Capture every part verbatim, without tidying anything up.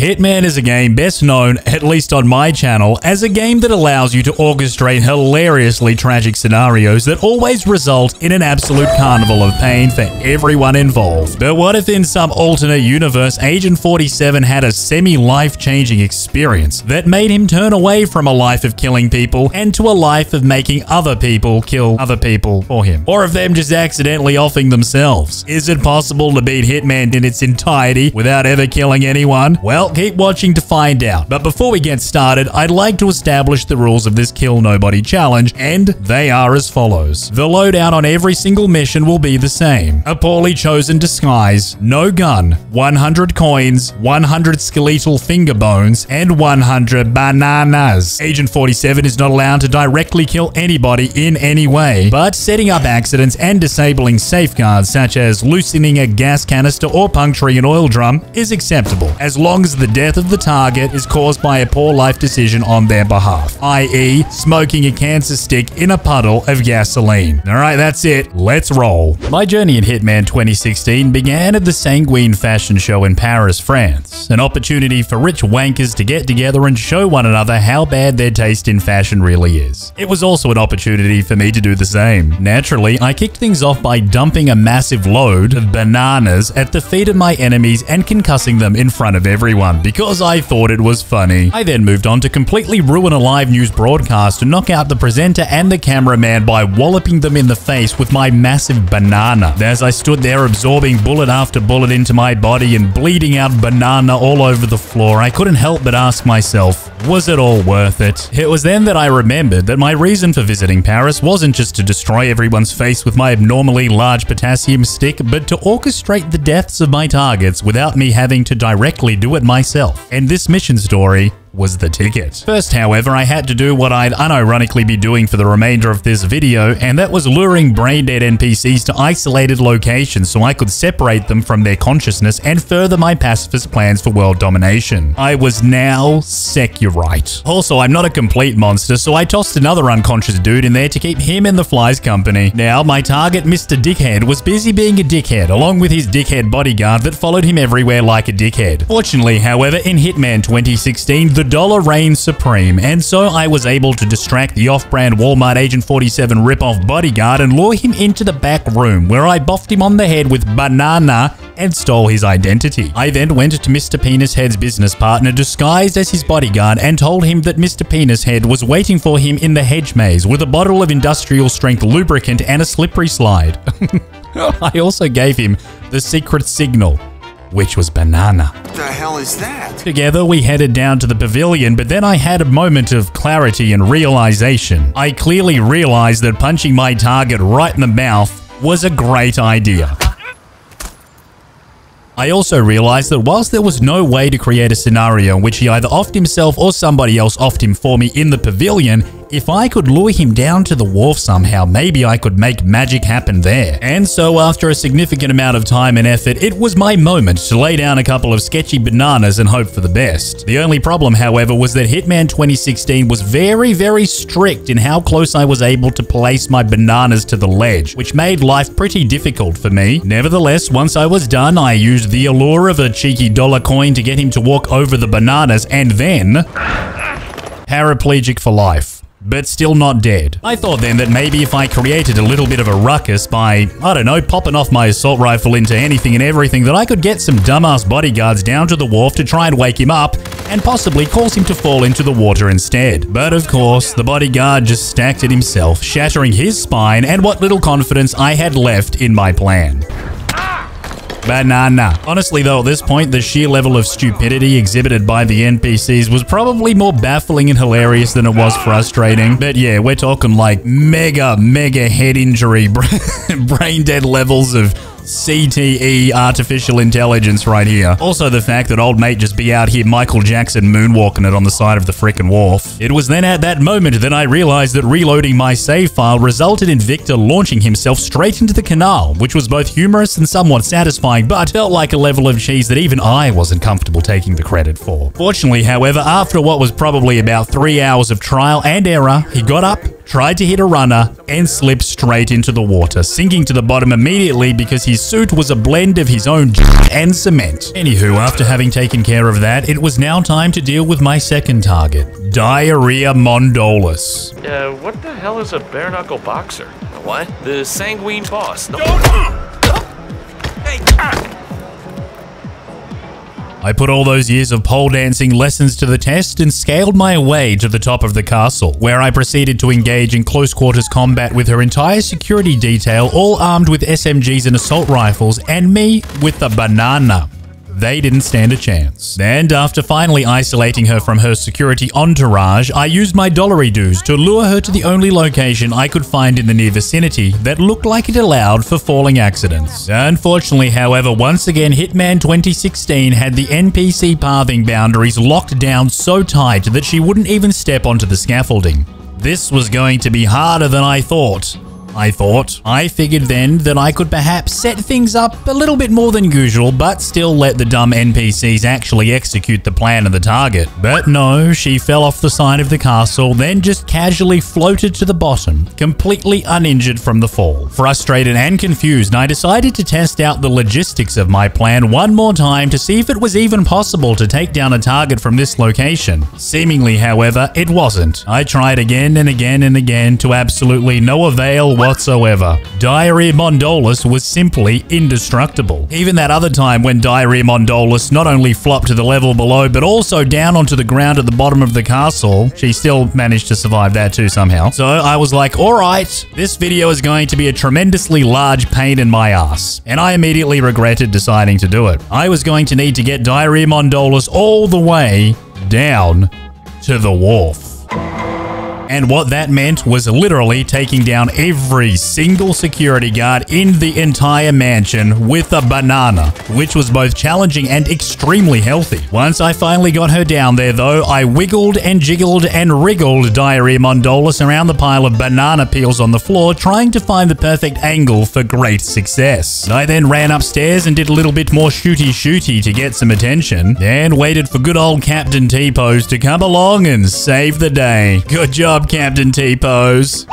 Hitman is a game best known, at least on my channel, as a game that allows you to orchestrate hilariously tragic scenarios that always result in an absolute carnival of pain for everyone involved. But what if in some alternate universe, Agent forty-seven had a semi-life-changing experience that made him turn away from a life of killing people and to a life of making other people kill other people for him? Or of them just accidentally offing themselves? Is it possible to beat Hitman in its entirety without ever killing anyone? Well, keep watching to find out. But before we get started, I'd like to establish the rules of this Kill Nobody challenge, and they are as follows. The loadout on every single mission will be the same. A poorly chosen disguise, no gun, one hundred coins, one hundred skeletal finger bones, and one hundred bananas. Agent forty-seven is not allowed to directly kill anybody in any way, but setting up accidents and disabling safeguards such as loosening a gas canister or puncturing an oil drum is acceptable, as long as the death of the target is caused by a poor life decision on their behalf, that is smoking a cancer stick in a puddle of gasoline. Alright, that's it. Let's roll. My journey in Hitman twenty sixteen began at the Sanguine Fashion Show in Paris, France, an opportunity for rich wankers to get together and show one another how bad their taste in fashion really is. It was also an opportunity for me to do the same. Naturally, I kicked things off by dumping a massive load of bananas at the feet of my enemies and concussing them in front of everyone, because I thought it was funny. I then moved on to completely ruin a live news broadcast to knock out the presenter and the cameraman by walloping them in the face with my massive banana. As I stood there absorbing bullet after bullet into my body and bleeding out banana all over the floor, I couldn't help but ask myself, was it all worth it? It was then that I remembered that my reason for visiting Paris wasn't just to destroy everyone's face with my abnormally large potassium stick, but to orchestrate the deaths of my targets without me having to directly do it myself. And this mission story was the ticket. First, however, I had to do what I'd unironically be doing for the remainder of this video, and that was luring brain-dead N P Cs to isolated locations so I could separate them from their consciousness and further my pacifist plans for world domination. I was now Securite. Also, I'm not a complete monster, so I tossed another unconscious dude in there to keep him and the flies company. Now, my target, Mister Dickhead, was busy being a dickhead, along with his dickhead bodyguard that followed him everywhere like a dickhead. Fortunately, however, in Hitman twenty sixteen, the dollar reigned supreme, and so I was able to distract the off-brand Walmart Agent forty-seven ripoff bodyguard and lure him into the back room, where I boffed him on the head with banana and stole his identity. I then went to Mister Penishead's business partner disguised as his bodyguard and told him that Mister Penishead was waiting for him in the hedge maze with a bottle of industrial-strength lubricant and a slippery slide. I also gave him the secret signal, which was banana. What the hell is that? Together, we headed down to the pavilion, but then I had a moment of clarity and realization. I clearly realized that punching my target right in the mouth was a great idea. I also realized that whilst there was no way to create a scenario in which he either offed himself or somebody else offed him for me in the pavilion, if I could lure him down to the wharf somehow, maybe I could make magic happen there. And so after a significant amount of time and effort, it was my moment to lay down a couple of sketchy bananas and hope for the best. The only problem, however, was that Hitman twenty sixteen was very, very strict in how close I was able to place my bananas to the ledge, which made life pretty difficult for me. Nevertheless, once I was done, I used the allure of a cheeky dollar coin to get him to walk over the bananas, and then paraplegic for life, but still not dead. I thought then that maybe if I created a little bit of a ruckus by, I don't know, popping off my assault rifle into anything and everything, that I could get some dumbass bodyguards down to the wharf to try and wake him up and possibly cause him to fall into the water instead. But of course, the bodyguard just stacked it himself, shattering his spine and what little confidence I had left in my plan. Banana. Honestly though, at this point, the sheer level of stupidity exhibited by the N P Cs was probably more baffling and hilarious than it was frustrating. But yeah, we're talking like mega, mega head injury, brain dead levels of C T E artificial intelligence right here. Also the fact that old mate just be out here Michael Jackson moonwalking it on the side of the frickin' wharf. It was then at that moment that I realized that reloading my save file resulted in Victor launching himself straight into the canal, which was both humorous and somewhat satisfying, but felt like a level of cheese that even I wasn't comfortable taking the credit for. Fortunately, however, after what was probably about three hours of trial and error, he got up, tried to hit a runner, and slipped straight into the water, sinking to the bottom immediately because his suit was a blend of his own and cement. Anywho, after having taken care of that, it was now time to deal with my second target, Diarrhea Mondolus. Uh, what the hell is a bare-knuckle boxer? What? The Sanguine Boss. No. Hey! Ah. I put all those years of pole dancing lessons to the test and scaled my way to the top of the castle, where I proceeded to engage in close quarters combat with her entire security detail, all armed with S M Gs and assault rifles, and me with a banana. They didn't stand a chance. And after finally isolating her from her security entourage, I used my dollary dues to lure her to the only location I could find in the near vicinity that looked like it allowed for falling accidents. Unfortunately, however, once again, Hitman twenty sixteen had the N P C pathing boundaries locked down so tight that she wouldn't even step onto the scaffolding. This was going to be harder than I thought. I thought. I figured then that I could perhaps set things up a little bit more than usual, but still let the dumb N P Cs actually execute the plan of the target. But no, she fell off the side of the castle, then just casually floated to the bottom, completely uninjured from the fall. Frustrated and confused, I decided to test out the logistics of my plan one more time to see if it was even possible to take down a target from this location. Seemingly, however, it wasn't. I tried again and again and again to absolutely no avail whatsoever. Diarrhea Mondolus was simply indestructible. Even that other time when Diarrhea Mondolus not only flopped to the level below but also down onto the ground at the bottom of the castle, she still managed to survive that too somehow. So I was like, alright, this video is going to be a tremendously large pain in my ass. And I immediately regretted deciding to do it. I was going to need to get Diarrhea Mondolus all the way down to the wharf. And what that meant was literally taking down every single security guard in the entire mansion with a banana, which was both challenging and extremely healthy. Once I finally got her down there though, I wiggled and jiggled and wriggled Diarrhea Mondolus around the pile of banana peels on the floor, trying to find the perfect angle for great success. I then ran upstairs and did a little bit more shooty-shooty to get some attention, then waited for good old Captain T-Pose to come along and save the day. Good job, Captain T-Pose.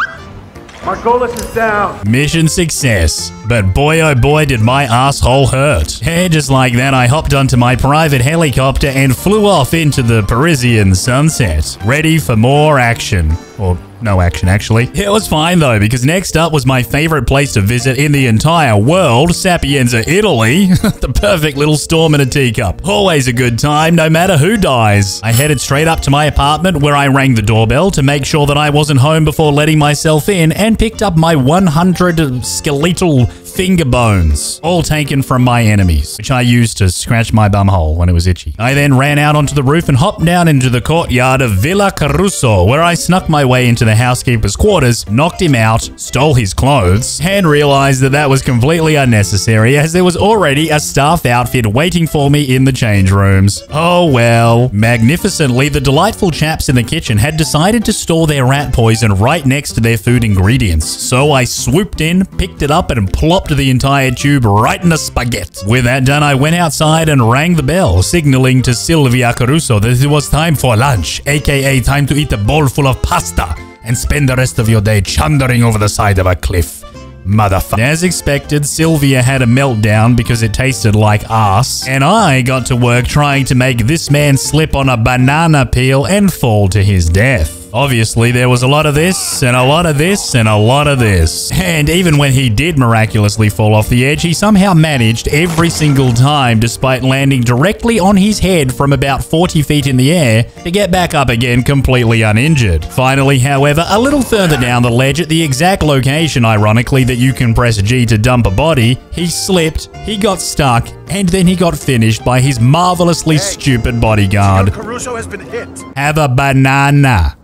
Margolis is down. Mission success. But boy oh boy did my asshole hurt. And just like that, I hopped onto my private helicopter and flew off into the Parisian sunset, ready for more action. Or no action, actually. It was fine though, because next up was my favorite place to visit in the entire world, Sapienza, Italy. The perfect little storm in a teacup. Always a good time, no matter who dies. I headed straight up to my apartment, where I rang the doorbell to make sure that I wasn't home before letting myself in, and picked up my one hundred skeletal finger bones, all taken from my enemies, which I used to scratch my bumhole when it was itchy. I then ran out onto the roof and hopped down into the courtyard of Villa Caruso, where I snuck my way into the housekeeper's quarters, knocked him out, stole his clothes, and realized that that was completely unnecessary as there was already a staff outfit waiting for me in the change rooms. Oh well. Magnificently, the delightful chaps in the kitchen had decided to store their rat poison right next to their food ingredients, so I swooped in, picked it up, and plopped the entire tube right in a spaghetti. With that done, I went outside and rang the bell, signaling to Sylvia Caruso that it was time for lunch, aka time to eat a bowl full of pasta and spend the rest of your day chundering over the side of a cliff. Motherfucker. As expected, Sylvia had a meltdown because it tasted like ass, and I got to work trying to make this man slip on a banana peel and fall to his death. Obviously, there was a lot of this, and a lot of this, and a lot of this. And even when he did miraculously fall off the edge, he somehow managed every single time, despite landing directly on his head from about forty feet in the air, to get back up again completely uninjured. Finally, however, a little further down the ledge at the exact location, ironically, that you can press G to dump a body, he slipped, he got stuck, and then he got finished by his marvelously hey, stupid bodyguard. Caruso has been hit. Have a banana.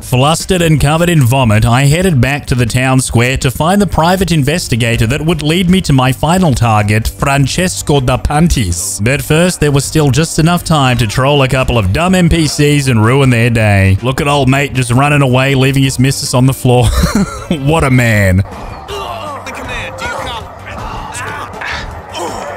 Flustered and covered in vomit, I headed back to the town square to find the private investigator that would lead me to my final target, Francesca De Santis. But first, there was still just enough time to troll a couple of dumb N P Cs and ruin their day. Look at old mate just running away, leaving his missus on the floor. What a man.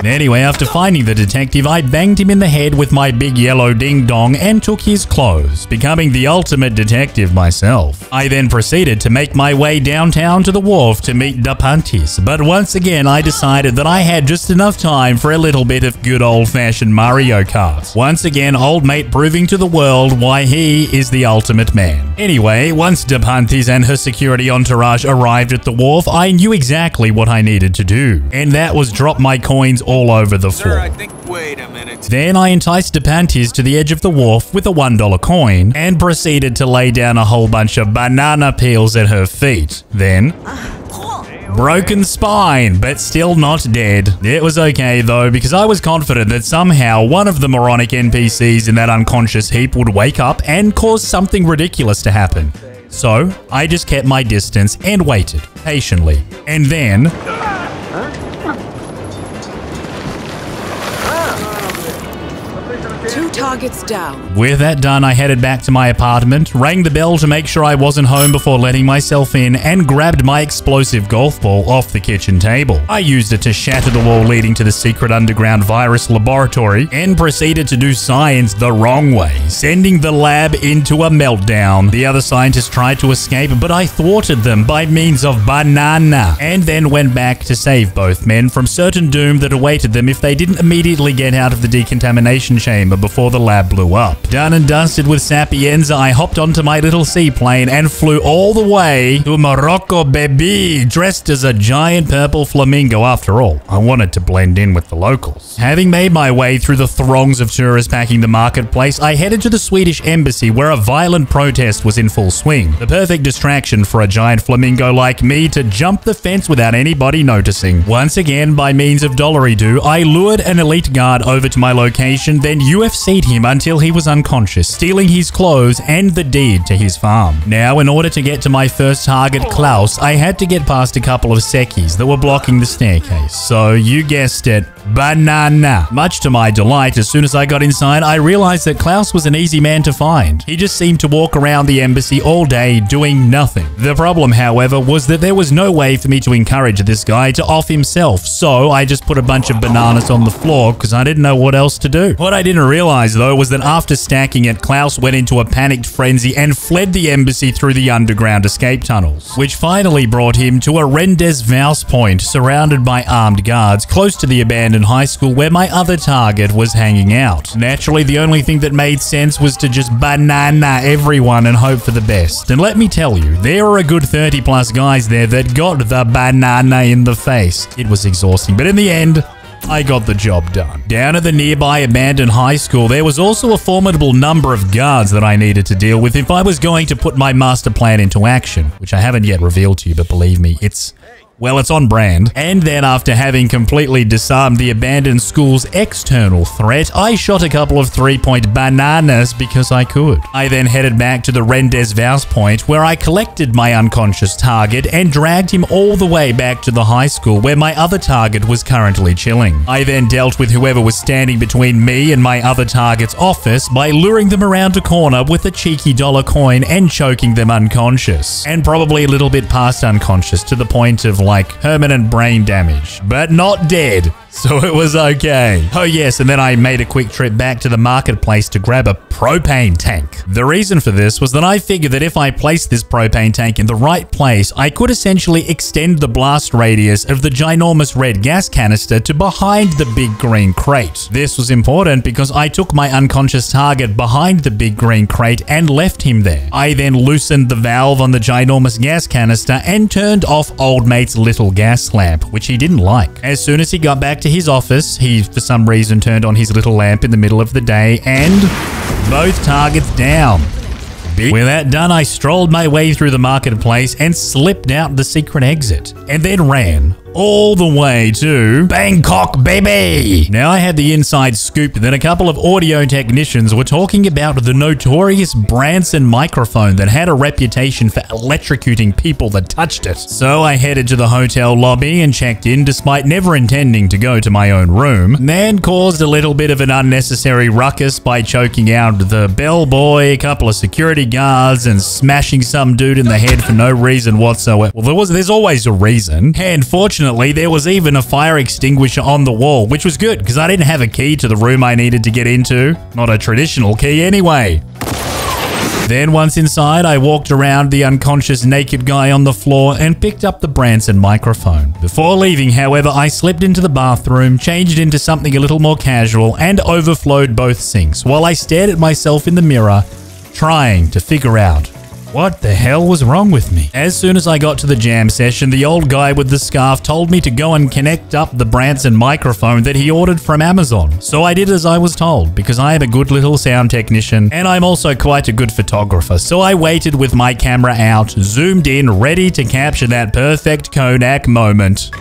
Anyway, after finding the detective, I banged him in the head with my big yellow ding-dong and took his clothes, becoming the ultimate detective myself. I then proceeded to make my way downtown to the wharf to meet De Santis, but once again I decided that I had just enough time for a little bit of good old-fashioned Mario Kart. Once again, old mate proving to the world why he is the ultimate man. Anyway, once De Santis and her security entourage arrived at the wharf, I knew exactly what I needed to do, and that was drop my coins all over the floor. Sir, I think, wait a minute. Then I enticed De Santis to the edge of the wharf with a one dollar coin and proceeded to lay down a whole bunch of banana peels at her feet. Then... broken spine, but still not dead. It was okay though, because I was confident that somehow one of the moronic N P Cs in that unconscious heap would wake up and cause something ridiculous to happen. So I just kept my distance and waited patiently. And then... two targets down. With that done, I headed back to my apartment, rang the bell to make sure I wasn't home before letting myself in, and grabbed my explosive golf ball off the kitchen table. I used it to shatter the wall leading to the secret underground virus laboratory and proceeded to do science the wrong way, sending the lab into a meltdown. The other scientists tried to escape, but I thwarted them by means of banana, and then went back to save both men from certain doom that awaited them if they didn't immediately get out of the decontamination chamber before the lab blew up. Done and dusted with Sapienza, I hopped onto my little seaplane and flew all the way to Morocco, baby, dressed as a giant purple flamingo. After all, I wanted to blend in with the locals. Having made my way through the throngs of tourists packing the marketplace, I headed to the Swedish embassy where a violent protest was in full swing. The perfect distraction for a giant flamingo like me to jump the fence without anybody noticing. Once again, by means of dollary-do, I lured an elite guard over to my location, then U F C seat him until he was unconscious, stealing his clothes and the deed to his farm. Now, in order to get to my first target, Klaus, I had to get past a couple of Sekis that were blocking the staircase. So you guessed it, banana. Much to my delight, as soon as I got inside, I realized that Klaus was an easy man to find. He just seemed to walk around the embassy all day doing nothing. The problem, however, was that there was no way for me to encourage this guy to off himself, so I just put a bunch of bananas on the floor because I didn't know what else to do. What I didn't realize realized though was that after stacking it, Klaus went into a panicked frenzy and fled the embassy through the underground escape tunnels, which finally brought him to a rendezvous point surrounded by armed guards close to the abandoned high school where my other target was hanging out. Naturally, the only thing that made sense was to just banana everyone and hope for the best. And let me tell you, there were a good thirty plus guys there that got the banana in the face. It was exhausting, but in the end, I got the job done. Down at the nearby abandoned high school, there was also a formidable number of guards that I needed to deal with if I was going to put my master plan into action, which I haven't yet revealed to you, but believe me, it's... well, it's on brand. And then after having completely disarmed the abandoned school's external threat, I shot a couple of three-point bananas because I could. I then headed back to the rendezvous point where I collected my unconscious target and dragged him all the way back to the high school where my other target was currently chilling. I then dealt with whoever was standing between me and my other target's office by luring them around a corner with a cheeky dollar coin and choking them unconscious. And probably a little bit past unconscious, to the point of like permanent brain damage, but not dead, so it was okay. Oh yes, and then I made a quick trip back to the marketplace to grab a propane tank. The reason for this was that I figured that if I placed this propane tank in the right place, I could essentially extend the blast radius of the ginormous red gas canister to behind the big green crate. This was important because I took my unconscious target behind the big green crate and left him there. I then loosened the valve on the ginormous gas canister and turned off old mate's little gas lamp, which he didn't like. As soon as he got back to his office, he for some reason turned on his little lamp in the middle of the day, and both targets down. With that done, I strolled my way through the marketplace and slipped out the secret exit, and then ran all the way to Bangkok, baby! Now, I had the inside scoop that a couple of audio technicians were talking about the notorious Branson microphone that had a reputation for electrocuting people that touched it. So I headed to the hotel lobby and checked in, despite never intending to go to my own room, and then caused a little bit of an unnecessary ruckus by choking out the bellboy, a couple of security guards, and smashing some dude in the head for no reason whatsoever. Well, there was, there's always a reason. And fortunately, Fortunately, there was even a fire extinguisher on the wall, which was good because I didn't have a key to the room I needed to get into. Not a traditional key anyway. Then once inside, I walked around the unconscious naked guy on the floor and picked up the Branson microphone. Before leaving, however, I slipped into the bathroom, changed into something a little more casual, and overflowed both sinks while I stared at myself in the mirror, trying to figure out what the hell was wrong with me. As soon as I got to the jam session, the old guy with the scarf told me to go and connect up the Branson microphone that he ordered from Amazon. So I did as I was told, because I am a good little sound technician and I'm also quite a good photographer. So I waited with my camera out, zoomed in, ready to capture that perfect Kodak moment.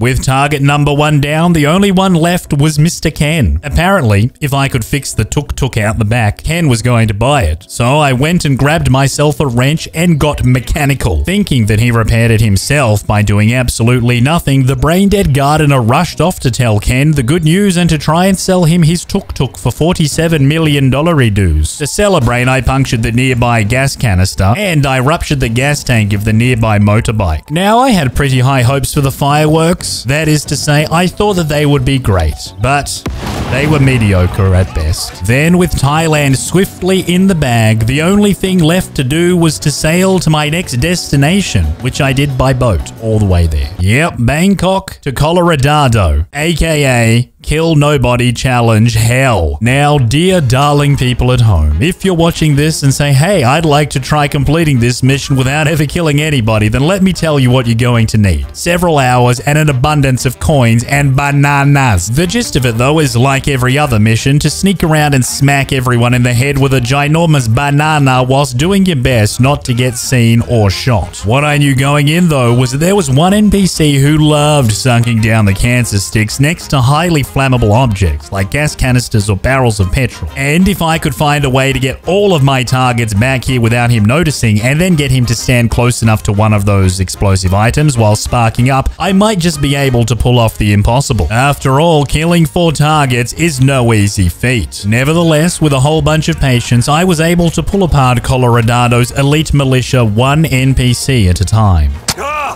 With target number one down, the only one left was Mister Ken. Apparently, if I could fix the tuk-tuk out the back, Ken was going to buy it. So I went and grabbed myself a wrench and got mechanical. Thinking that he repaired it himself by doing absolutely nothing, the brain-dead gardener rushed off to tell Ken the good news and to try and sell him his tuk-tuk for forty-seven million dollars dues. To celebrate, I punctured the nearby gas canister and I ruptured the gas tank of the nearby motorbike. Now, I had pretty high hopes for the fireworks. That is to say, I thought that they would be great, but they were mediocre at best. Then with Thailand swiftly in the bag, the only thing left to do was to sail to my next destination, which I did by boat all the way there. Yep, Bangkok to Colorado, aka Kill Nobody Challenge Hell. Now, dear darling people at home, if you're watching this and say, hey, I'd like to try completing this mission without ever killing anybody, then let me tell you what you're going to need. Several hours and an abundance of coins and bananas. The gist of it, though, is like every other mission, to sneak around and smack everyone in the head with a ginormous banana whilst doing your best not to get seen or shot. What I knew going in, though, was that there was one N P C who loved sunking down the cancer sticks next to highly flammable objects like gas canisters or barrels of petrol. And if I could find a way to get all of my targets back here without him noticing and then get him to stand close enough to one of those explosive items while sparking up, I might just be able to pull off the impossible. After all, killing four targets is no easy feat. Nevertheless, with a whole bunch of patience, I was able to pull apart Colorado's elite militia one N P C at a time.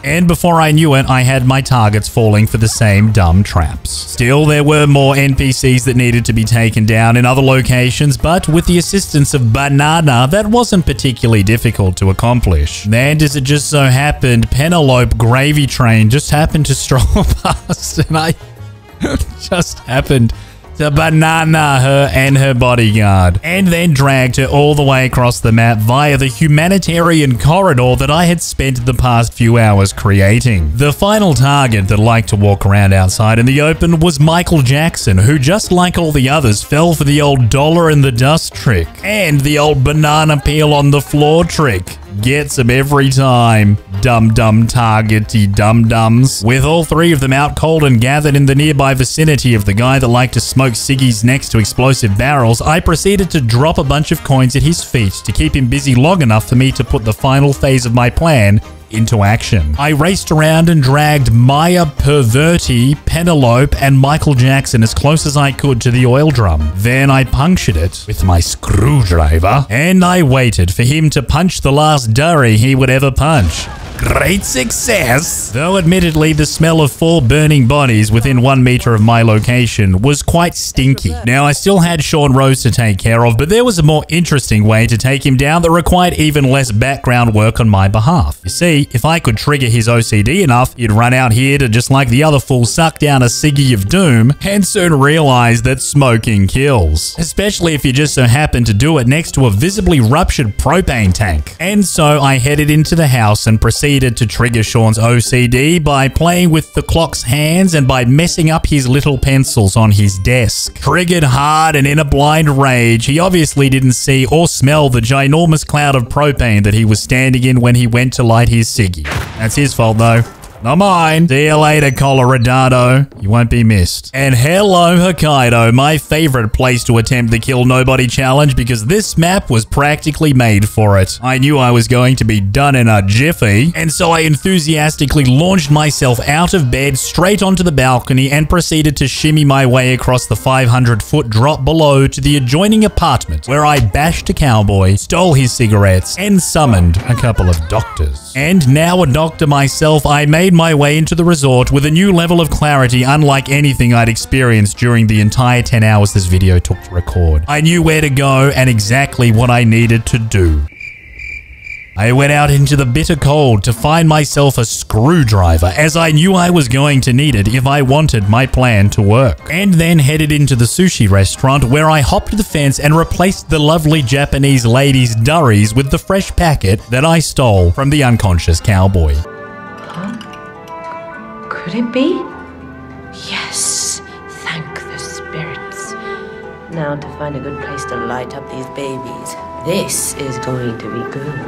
And before I knew it, I had my targets falling for the same dumb traps. Still, there were more N P Cs that needed to be taken down in other locations, but with the assistance of Banana, that wasn't particularly difficult to accomplish. And as it just so happened, Penelope Gravy Train just happened to stroll past, and I just happened to banana her and her bodyguard, and then dragged her all the way across the map via the humanitarian corridor that I had spent the past few hours creating. The final target that liked to walk around outside in the open was Michael Jackson, who, just like all the others, fell for the old dollar in the dust trick and the old banana peel on the floor trick. Gets them every time. Dum dum targety dum dums. With all three of them out cold and gathered in the nearby vicinity of the guy that liked to smoke ciggies next to explosive barrels, I proceeded to drop a bunch of coins at his feet to keep him busy long enough for me to put the final phase of my plan into action. I raced around and dragged Maya Perverti, Penelope, and Michael Jackson as close as I could to the oil drum. Then I punctured it with my screwdriver, and I waited for him to punch the last durry he would ever punch. Great success! Though admittedly, the smell of four burning bodies within one meter of my location was quite stinky. Now, I still had Sean Rose to take care of, but there was a more interesting way to take him down that required even less background work on my behalf. You see, if I could trigger his O C D enough, he'd run out here to, just like the other fool, suck down a ciggy of doom and soon realize that smoking kills. Especially if you just so happen to do it next to a visibly ruptured propane tank. And so I headed into the house and proceeded to trigger Sean's O C D by playing with the clock's hands and by messing up his little pencils on his desk. Triggered hard and in a blind rage, he obviously didn't see or smell the ginormous cloud of propane that he was standing in when he went to light his ciggy. That's his fault, though. Not mine. See you later, Colorado. You won't be missed. And hello, Hokkaido, my favorite place to attempt the Kill Nobody challenge because this map was practically made for it. I knew I was going to be done in a jiffy, and so I enthusiastically launched myself out of bed straight onto the balcony and proceeded to shimmy my way across the five hundred foot drop below to the adjoining apartment where I bashed a cowboy, stole his cigarettes, and summoned a couple of doctors. And now a doctor myself, I made my way into the resort with a new level of clarity unlike anything I'd experienced during the entire ten hours this video took to record. I knew where to go and exactly what I needed to do. I went out into the bitter cold to find myself a screwdriver, as I knew I was going to need it if I wanted my plan to work. And then headed into the sushi restaurant where I hopped the fence and replaced the lovely Japanese lady's durries with the fresh packet that I stole from the unconscious cowboy. Oh, could it be? Yes, thank the spirits. Now to find a good place to light up these babies. This is going to be good.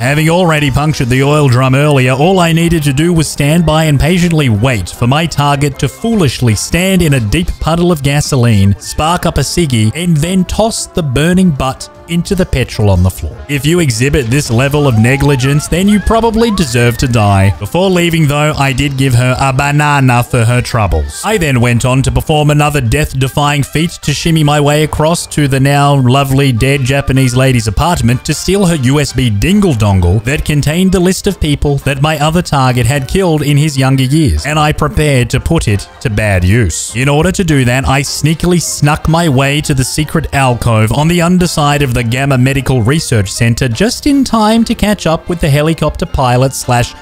Having already punctured the oil drum earlier, all I needed to do was stand by and patiently wait for my target to foolishly stand in a deep puddle of gasoline, spark up a ciggy, and then toss the burning butt into the petrol on the floor. If you exhibit this level of negligence, then you probably deserve to die. Before leaving though, I did give her a banana for her troubles. I then went on to perform another death-defying feat to shimmy my way across to the now lovely dead Japanese lady's apartment to steal her U S B dingle-dong that contained the list of people that my other target had killed in his younger years, and I prepared to put it to bad use. In order to do that, I sneakily snuck my way to the secret alcove on the underside of the Gamma Medical Research Center just in time to catch up with the helicopter pilot slash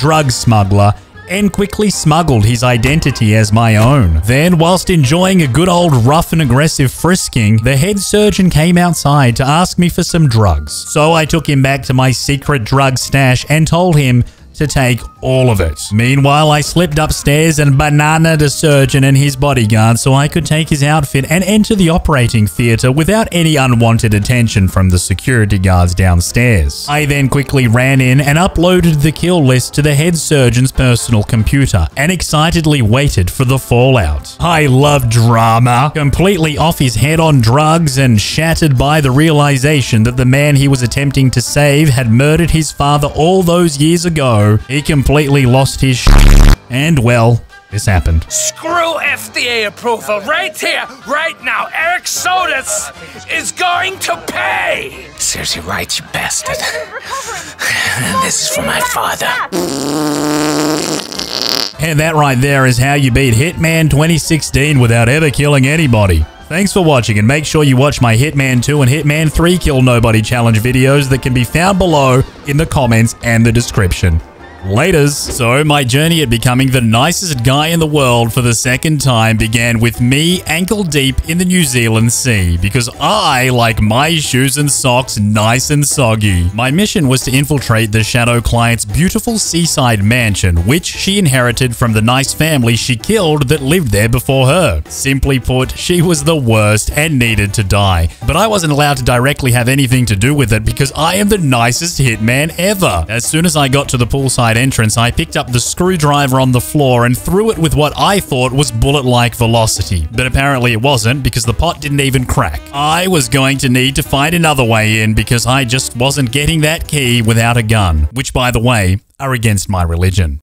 drug smuggler and quickly smuggled his identity as my own. Then, whilst enjoying a good old rough and aggressive frisking, the head surgeon came outside to ask me for some drugs. So I took him back to my secret drug stash and told him to take all of it. Meanwhile, I slipped upstairs and bananaed a surgeon and his bodyguard so I could take his outfit and enter the operating theater without any unwanted attention from the security guards downstairs. I then quickly ran in and uploaded the kill list to the head surgeon's personal computer and excitedly waited for the fallout. I love drama. Completely off his head on drugs and shattered by the realization that the man he was attempting to save had murdered his father all those years ago, he completely lost his shit, and well, this happened. Screw F D A approval right here, right now. Eric Sodas is going to pay. Serves you right, you bastard. This is for my father. And that right there is how you beat Hitman twenty sixteen without ever killing anybody. Thanks for watching, and make sure you watch my Hitman two and Hitman three Kill Nobody challenge videos that can be found below in the comments and the description. Laters. So my journey at becoming the nicest guy in the world for the second time began with me ankle deep in the New Zealand sea, because I like my shoes and socks nice and soggy. My mission was to infiltrate the shadow client's beautiful seaside mansion, which she inherited from the nice family she killed that lived there before her. Simply put, she was the worst and needed to die, but I wasn't allowed to directly have anything to do with it because I am the nicest hitman ever. As soon as I got to the poolside entrance, I picked up the screwdriver on the floor and threw it with what I thought was bullet-like velocity, but apparently it wasn't because the pot didn't even crack. I was going to need to find another way in because I just wasn't getting that key without a gun, which by the way, are against my religion.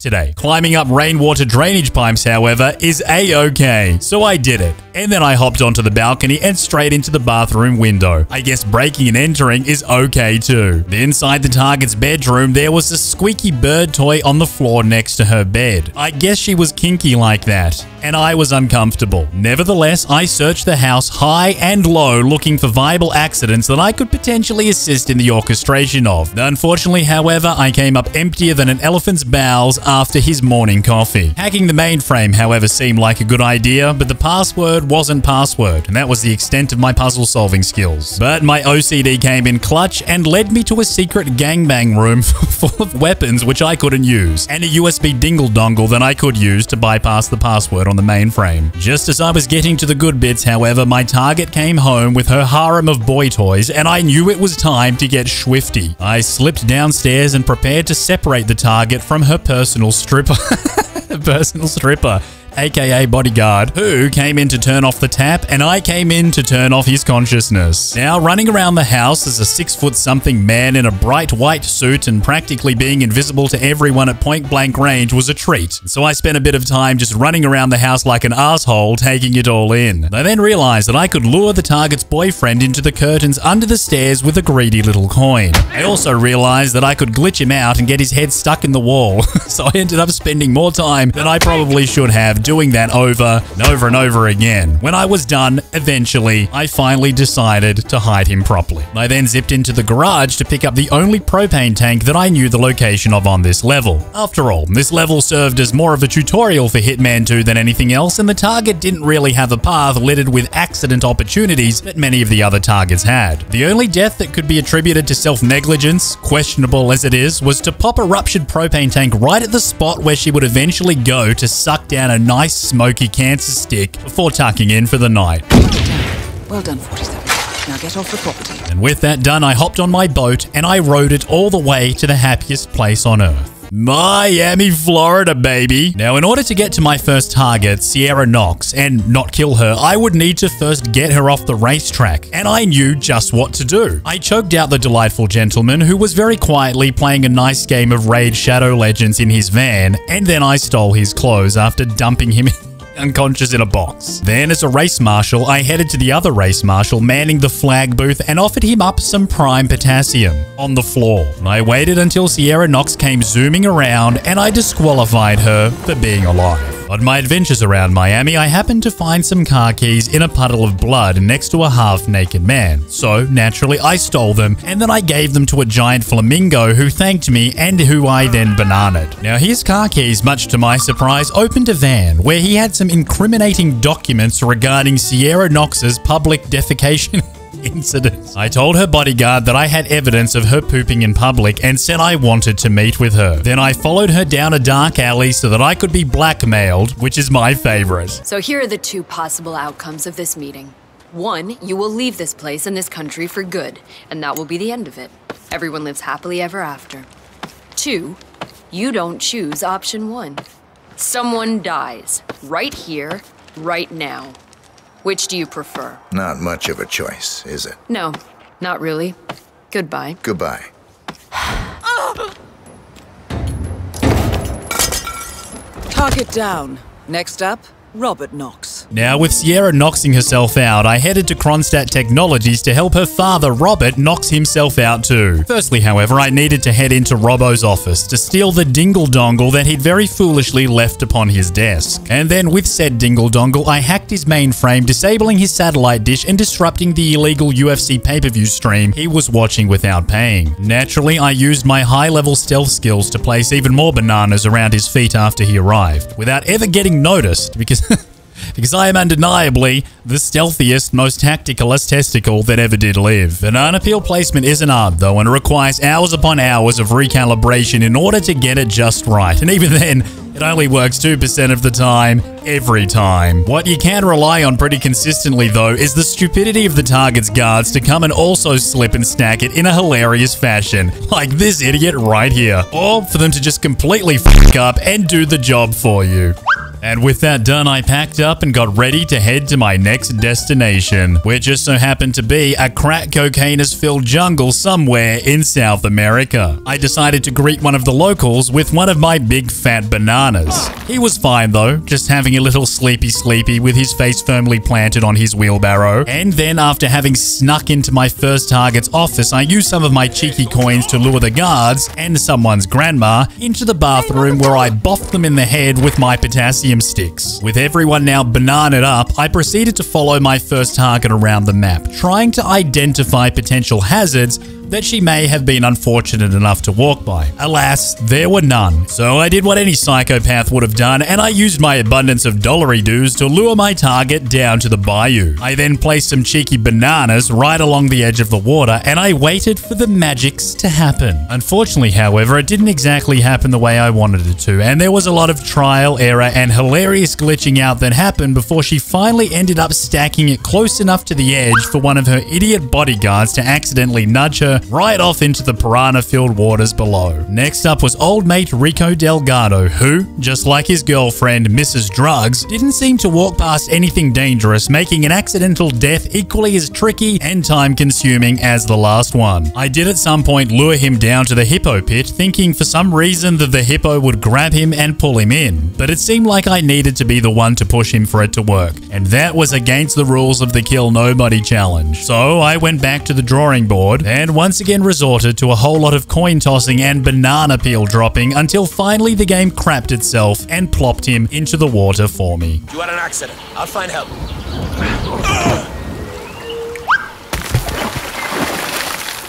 Today. Climbing up rainwater drainage pipes, however, is a-okay, so I did it. And then I hopped onto the balcony and straight into the bathroom window. I guess breaking and entering is okay too. Inside the target's bedroom, there was a squeaky bird toy on the floor next to her bed. I guess she was kinky like that, and I was uncomfortable. Nevertheless, I searched the house high and low looking for viable accidents that I could potentially assist in the orchestration of. Unfortunately, however, I came up emptier than an elephant's bowels after his morning coffee. Hacking the mainframe, however, seemed like a good idea, but the password wasn't password, and that was the extent of my puzzle-solving skills. But my O C D came in clutch and led me to a secret gangbang room full of weapons which I couldn't use, and a U S B dingle dongle that I could use to bypass the password on the mainframe. Just as I was getting to the good bits, however, my target came home with her harem of boy toys, and I knew it was time to get swifty. I slipped downstairs and prepared to separate the target from her personal stripper. personal stripper. A K A bodyguard, who came in to turn off the tap, and I came in to turn off his consciousness. Now, running around the house as a six-foot-something man in a bright white suit and practically being invisible to everyone at point-blank range was a treat, so I spent a bit of time just running around the house like an asshole, taking it all in. I then realized that I could lure the target's boyfriend into the curtains under the stairs with a greedy little coin. I also realized that I could glitch him out and get his head stuck in the wall, so I ended up spending more time than I probably should have doing that over and over and over again. When I was done, eventually, I finally decided to hide him properly. I then zipped into the garage to pick up the only propane tank that I knew the location of on this level. After all, this level served as more of a tutorial for Hitman two than anything else, and the target didn't really have a path littered with accident opportunities that many of the other targets had. The only death that could be attributed to self-negligence, questionable as it is, was to pop a ruptured propane tank right at the spot where she would eventually go to suck down a nice smoky cancer stick before tucking in for the night. Well done, forty-seven. Now get off the property. And with that done, I hopped on my boat and I rowed it all the way to the happiest place on earth. Miami, Florida, baby. Now, in order to get to my first target, Sierra Knox, and not kill her, I would need to first get her off the racetrack, and I knew just what to do. I choked out the delightful gentleman, who was very quietly playing a nice game of Raid Shadow Legends in his van, and then I stole his clothes after dumping him in unconscious in a box. Then, as a race marshal, I headed to the other race marshal manning the flag booth and offered him up some prime potassium on the floor. I waited until Sierra Knox came zooming around and I disqualified her for being alive. On my adventures around Miami, I happened to find some car keys in a puddle of blood next to a half-naked man. So, naturally, I stole them, and then I gave them to a giant flamingo who thanked me and who I then bananaed. Now, his car keys, much to my surprise, opened a van where he had some incriminating documents regarding Sierra Knox's public defecation incidents. I told her bodyguard that I had evidence of her pooping in public and said I wanted to meet with her. Then I followed her down a dark alley so that I could be blackmailed, which is my favorite. So here are the two possible outcomes of this meeting. One, you will leave this place and this country for good, and that will be the end of it. Everyone lives happily ever after. Two, you don't choose option one. Someone dies, right here, right now. Which do you prefer? Not much of a choice, is it? No, not really. Goodbye. Goodbye. Target down. Next up, Robert Knox. Now, with Sierra Knoxing herself out, I headed to Kronstadt Technologies to help her father, Robert, Knox himself out too. Firstly, however, I needed to head into Robbo's office to steal the dingle dongle that he'd very foolishly left upon his desk. And then, with said dingle dongle, I hacked his mainframe, disabling his satellite dish and disrupting the illegal U F C pay-per-view stream he was watching without paying. Naturally, I used my high-level stealth skills to place even more bananas around his feet after he arrived, without ever getting noticed, because... Because I am undeniably the stealthiest, most tacticalist testicle that ever did live. Banana peel placement isn't hard, though, and it requires hours upon hours of recalibration in order to get it just right. And even then, it only works two percent of the time, every time. What you can rely on pretty consistently, though, is the stupidity of the target's guards to come and also slip and stack it in a hilarious fashion, like this idiot right here. Or for them to just completely fuck up and do the job for you. And with that done, I packed up and got ready to head to my next destination, which just so happened to be a crack cocainers-filled jungle somewhere in South America. I decided to greet one of the locals with one of my big fat bananas. He was fine though, just having a little sleepy sleepy with his face firmly planted on his wheelbarrow. And then, after having snuck into my first target's office, I used some of my cheeky coins to lure the guards and someone's grandma into the bathroom, where I boffed them in the head with my potassium sticks. With everyone now bananaed up, I proceeded to follow my first target around the map, trying to identify potential hazards that she may have been unfortunate enough to walk by. Alas, there were none. So I did what any psychopath would have done, and I used my abundance of dollary dues to lure my target down to the bayou. I then placed some cheeky bananas right along the edge of the water, and I waited for the magics to happen. Unfortunately, however, it didn't exactly happen the way I wanted it to, and there was a lot of trial, error, and hilarious glitching out that happened before she finally ended up stacking it close enough to the edge for one of her idiot bodyguards to accidentally nudge her right off into the piranha-filled waters below. Next up was old mate Rico Delgado, who, just like his girlfriend Missus Drugs, didn't seem to walk past anything dangerous, making an accidental death equally as tricky and time-consuming as the last one. I did at some point lure him down to the hippo pit, thinking for some reason that the hippo would grab him and pull him in, but it seemed like I needed to be the one to push him for it to work, and that was against the rules of the Kill Nobody challenge. So I went back to the drawing board and once again resorted to a whole lot of coin tossing and banana peel dropping until finally the game crapped itself and plopped him into the water for me. You had an accident. I'll find help.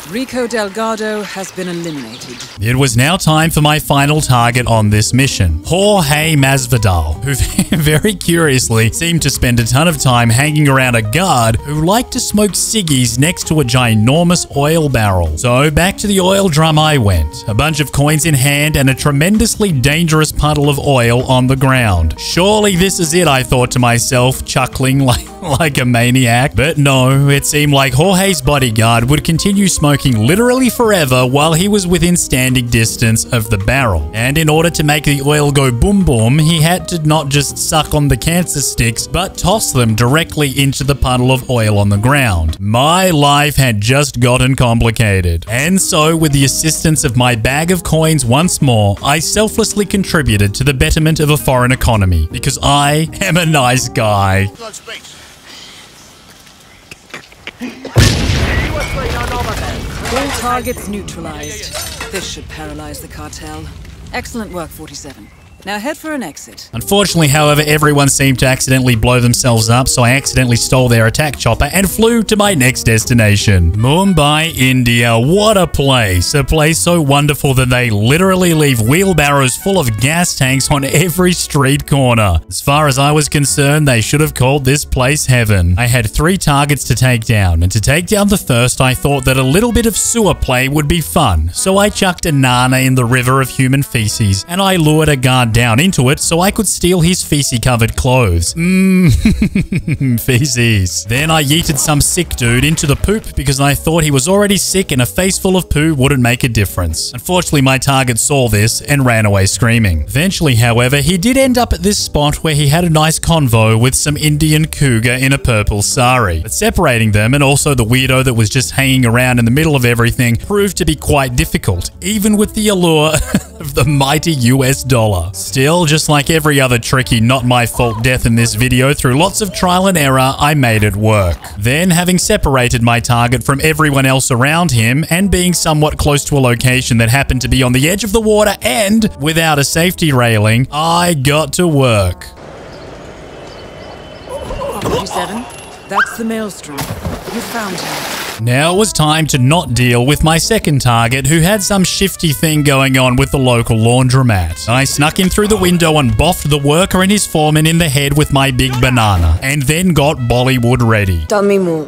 Rico Delgado has been eliminated. It was now time for my final target on this mission, Jorge Masvidal, who very curiously seemed to spend a ton of time hanging around a guard who liked to smoke ciggies next to a ginormous oil barrel. So back to the oil drum I went, a bunch of coins in hand and a tremendously dangerous puddle of oil on the ground. Surely this is it, I thought to myself, chuckling like, like a maniac. But no, it seemed like Jorge's bodyguard would continue smoking literally forever while he was within standing distance of the barrel. And in order to make the oil go boom boom, he had to not just suck on the cancer sticks, but toss them directly into the puddle of oil on the ground. My life had just gotten complicated. And so, with the assistance of my bag of coins once more, I selflessly contributed to the betterment of a foreign economy, because I am a nice guy. All targets neutralized. This should paralyze the cartel. Excellent work, forty-seven. Now head for an exit. Unfortunately, however, everyone seemed to accidentally blow themselves up, so I accidentally stole their attack chopper and flew to my next destination. Mumbai, India. What a place. A place so wonderful that they literally leave wheelbarrows full of gas tanks on every street corner. As far as I was concerned, they should have called this place heaven. I had three targets to take down, and to take down the first, I thought that a little bit of sewer play would be fun, so I chucked a nana in the river of human feces, and I lured a guard down into it so I could steal his feces-covered clothes. Mmm, feces. Then I yeeted some sick dude into the poop because I thought he was already sick and a face full of poo wouldn't make a difference. Unfortunately, my target saw this and ran away screaming. Eventually, however, he did end up at this spot where he had a nice convo with some Indian cougar in a purple sari. But separating them, and also the weirdo that was just hanging around in the middle of everything, proved to be quite difficult, even with the allure of the mighty U S dollar. Still, just like every other tricky not-my-fault death in this video, through lots of trial and error, I made it work. Then, having separated my target from everyone else around him, and being somewhat close to a location that happened to be on the edge of the water and without a safety railing, I got to work. forty-seven, that's the maelstrom. You found him. Now it was time to not deal with my second target, who had some shifty thing going on with the local laundromat. I snuck in through the window and boffed the worker and his foreman in the head with my big banana, and then got Bollywood ready. Tell me more.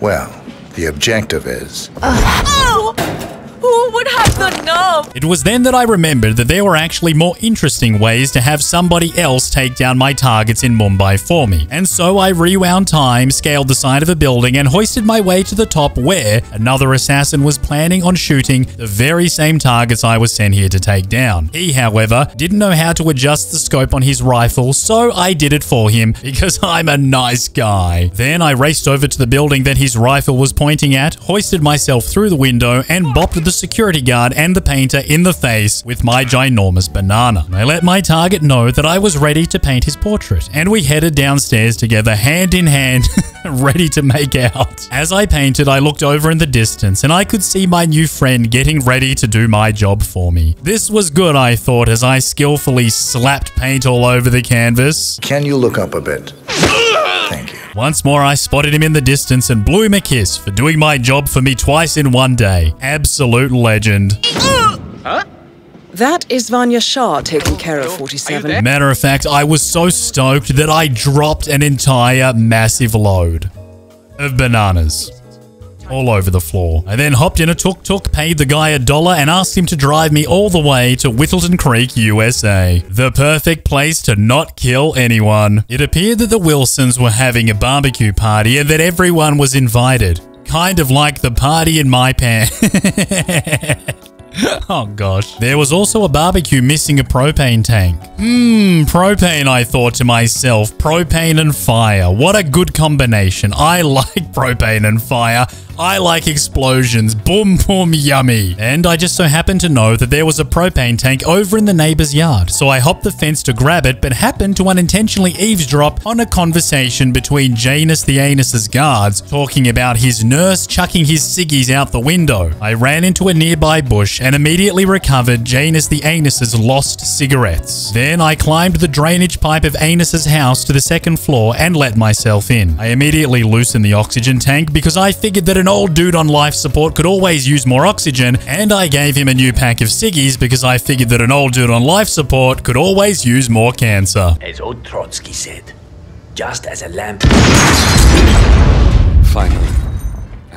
Well, the objective is... Oh! Oh! Who would have the nerve? It was then that I remembered that there were actually more interesting ways to have somebody else take down my targets in Mumbai for me. And so I rewound time, scaled the side of a building, and hoisted my way to the top where another assassin was planning on shooting the very same targets I was sent here to take down. He, however, didn't know how to adjust the scope on his rifle, so I did it for him because I'm a nice guy. Then I raced over to the building that his rifle was pointing at, hoisted myself through the window, and bopped the security guard and the painter in the face with my ginormous banana. I let my target know that I was ready to paint his portrait, and we headed downstairs together, hand in hand, ready to make out. As I painted, I looked over in the distance, and I could see my new friend getting ready to do my job for me. This was good, I thought, as I skillfully slapped paint all over the canvas. Can you look up a bit? Thank you. Once more, I spotted him in the distance and blew him a kiss for doing my job for me twice in one day. Absolute legend. Huh? That is Vanya Shah taking care of forty-seven. Matter of fact, I was so stoked that I dropped an entire massive load of bananas all over the floor. I then hopped in a tuk-tuk, paid the guy a dollar, and asked him to drive me all the way to Whittleton Creek, U S A. The perfect place to not kill anyone. It appeared that the Wilsons were having a barbecue party and that everyone was invited. Kind of like the party in my pants. Oh gosh. There was also a barbecue missing a propane tank. Mmm, propane, I thought to myself. Propane and fire. What a good combination. I like propane and fire. I like explosions. Boom, boom, yummy. And I just so happened to know that there was a propane tank over in the neighbor's yard. So I hopped the fence to grab it, but happened to unintentionally eavesdrop on a conversation between Janus the Anus's guards talking about his nurse chucking his ciggies out the window. I ran into a nearby bush and immediately recovered Janus the Anus's lost cigarettes. Then I climbed the drainage pipe of Anus's house to the second floor and let myself in. I immediately loosened the oxygen tank because I figured that an An old dude on life support could always use more oxygen, and I gave him a new pack of ciggies because I figured that an old dude on life support could always use more cancer. As old Trotsky said, just as a lamp. Finally.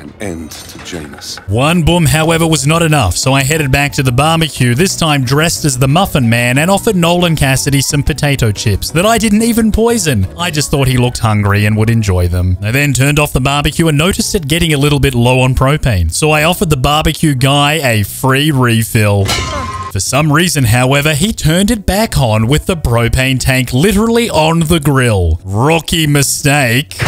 An end to Janus. One boom, however, was not enough, so I headed back to the barbecue, this time dressed as the Muffin Man, and offered Nolan Cassidy some potato chips that I didn't even poison. I just thought he looked hungry and would enjoy them. I then turned off the barbecue and noticed it getting a little bit low on propane, so I offered the barbecue guy a free refill. For some reason, however, he turned it back on with the propane tank literally on the grill. Rookie mistake.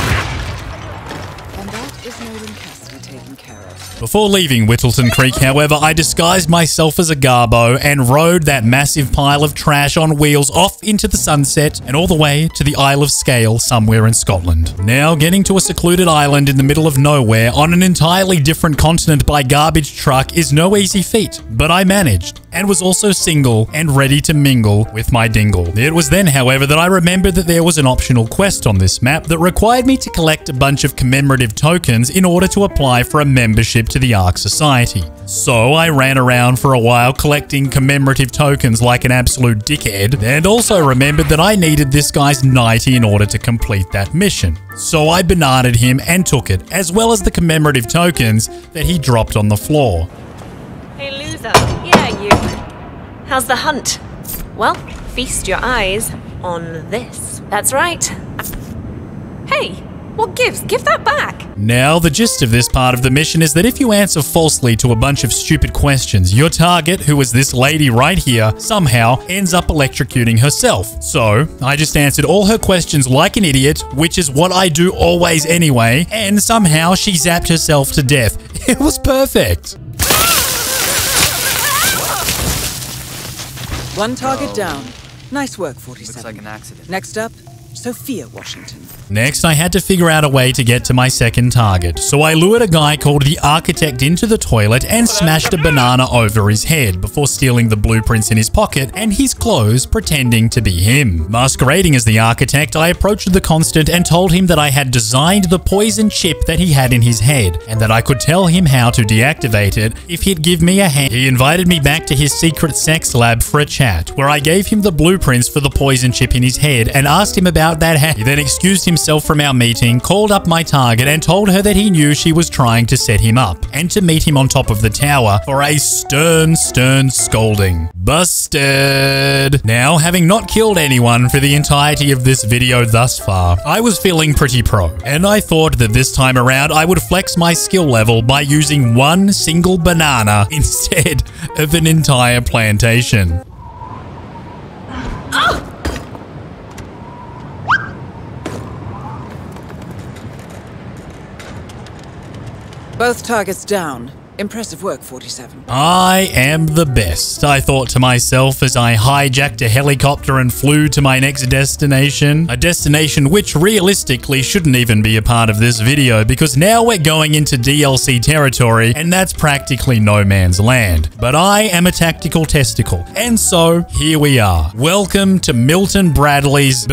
Before leaving Whittleton Creek, however, I disguised myself as a garbo and rode that massive pile of trash on wheels off into the sunset and all the way to the Isle of Scale somewhere in Scotland. Now getting to a secluded island in the middle of nowhere on an entirely different continent by garbage truck is no easy feat, but I managed and was also single and ready to mingle with my dingle. It was then, however, that I remembered that there was an optional quest on this map that required me to collect a bunch of commemorative tokens in order to apply for a membership to the Ark Society. So I ran around for a while collecting commemorative tokens like an absolute dickhead, and also remembered that I needed this guy's nightie in order to complete that mission. So I bananaed him and took it, as well as the commemorative tokens that he dropped on the floor. Hey loser, yeah you. How's the hunt? Well, feast your eyes on this. That's right. Hey! Well, gives? Give that back! Now, the gist of this part of the mission is that if you answer falsely to a bunch of stupid questions, your target, who is this lady right here, somehow ends up electrocuting herself. So, I just answered all her questions like an idiot, which is what I do always anyway, and somehow she zapped herself to death. It was perfect! One target down. Nice work, forty-seven. Looks like an accident. Next up, Sophia Washington. Next, I had to figure out a way to get to my second target, so I lured a guy called the Architect into the toilet and smashed a banana over his head before stealing the blueprints in his pocket and his clothes, pretending to be him. Masquerading as the Architect, I approached the Constant and told him that I had designed the poison chip that he had in his head and that I could tell him how to deactivate it if he'd give me a hand. He invited me back to his secret sex lab for a chat, where I gave him the blueprints for the poison chip in his head and asked him about that hand. He then excused himself from our meeting, called up my target, and told her that he knew she was trying to set him up and to meet him on top of the tower for a stern, stern scolding. Busted! Now, having not killed anyone for the entirety of this video thus far, I was feeling pretty pro, and I thought that this time around I would flex my skill level by using one single banana instead of an entire plantation. Oh! Both targets down. Impressive work, forty-seven. I am the best, I thought to myself as I hijacked a helicopter and flew to my next destination. A destination which realistically shouldn't even be a part of this video, because now we're going into D L C territory and that's practically no man's land. But I am a tactical testicle, and so here we are. Welcome to Milton Bradley's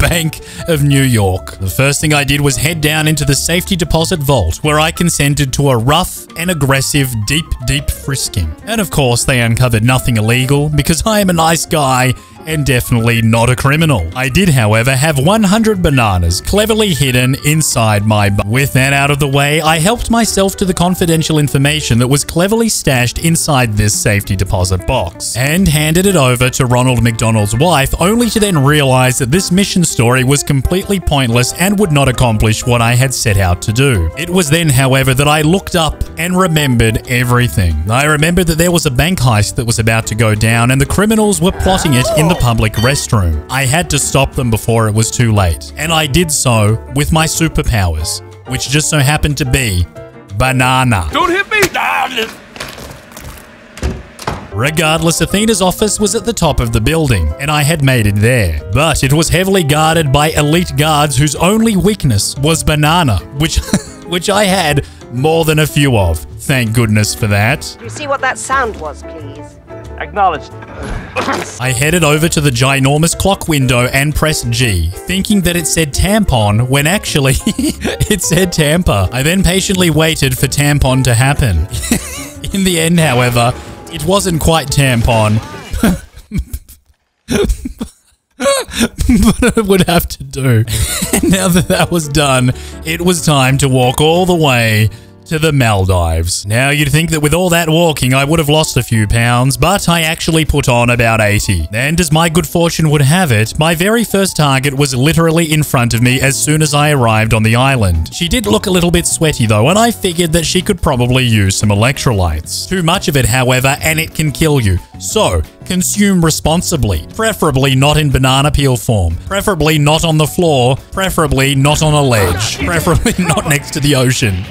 Bank of New York. The first thing I did was head down into the safety deposit vault, where I consented to a rough and aggressive deep, deep frisking. And of course, they uncovered nothing illegal because I am a nice guy and definitely not a criminal. I did, however, have one hundred bananas cleverly hidden inside my butt. With that out of the way, I helped myself to the confidential information that was cleverly stashed inside this safety deposit box and handed it over to Ronald McDonald's wife, only to then realize that this mission story was completely pointless and would not accomplish what I had set out to do. It was then, however, that I looked up and remembered everything. I remembered that there was a bank heist that was about to go down and the criminals were plotting it in the public restroom. I had to stop them before it was too late, and I did so with my superpowers, which just so happened to be banana. Don't hit me! Ah, regardless, Athena's office was at the top of the building, and I had made it there. But it was heavily guarded by elite guards whose only weakness was banana, which, which I had more than a few of. Thank goodness for that. You see what that sound was, please? Acknowledged. I headed over to the ginormous clock window and pressed G, thinking that it said tampon when actually it said Tampa. I then patiently waited for tampon to happen. In the end, however, it wasn't quite tampon, but it would have to do. And now that that was done, it was time to walk all the way to the Maldives. Now, you'd think that with all that walking, I would have lost a few pounds, but I actually put on about eighty. And as my good fortune would have it, my very first target was literally in front of me as soon as I arrived on the island. She did look a little bit sweaty though, and I figured that she could probably use some electrolytes. Too much of it, however, and it can kill you. So, consume responsibly, preferably not in banana peel form, preferably not on the floor, preferably not on a ledge, preferably not next to the ocean.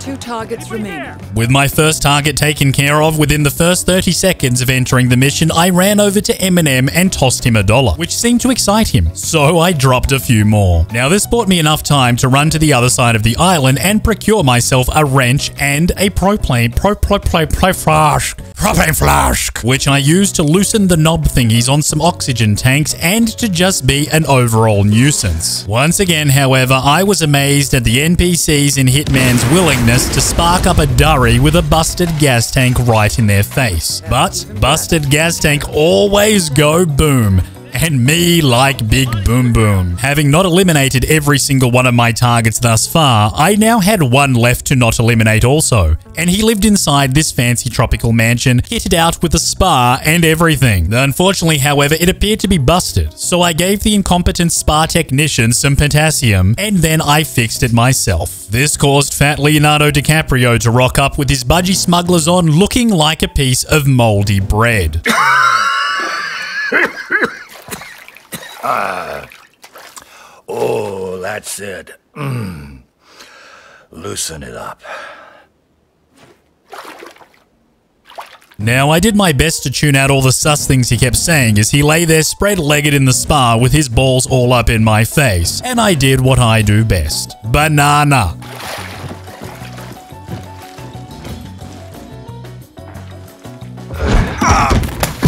Two targets remaining. With my first target taken care of within the first thirty seconds of entering the mission, I ran over to Eminem and tossed him a dollar, which seemed to excite him. So I dropped a few more. Now this bought me enough time to run to the other side of the island and procure myself a wrench and a propane pro pro pro pro flask, propane flask, which I used to loosen the knob thingies on some oxygen tanks and to just be an overall nuisance. Once again, however, I was amazed at the N P Cs in Hitman's willingness to spark up a durry with a busted gas tank right in their face. But busted gas tank always go boom. And me like Big Boom Boom. Having not eliminated every single one of my targets thus far, I now had one left to not eliminate also. And he lived inside this fancy tropical mansion, kitted out with a spa and everything. Unfortunately, however, it appeared to be busted. So I gave the incompetent spa technician some potassium, and then I fixed it myself. This caused fat Leonardo DiCaprio to rock up with his budgie smugglers on, looking like a piece of moldy bread. Ah. Oh, that's it. Mm. Loosen it up. Now, I did my best to tune out all the sus things he kept saying as he lay there spread-legged in the spa with his balls all up in my face. And I did what I do best. Banana.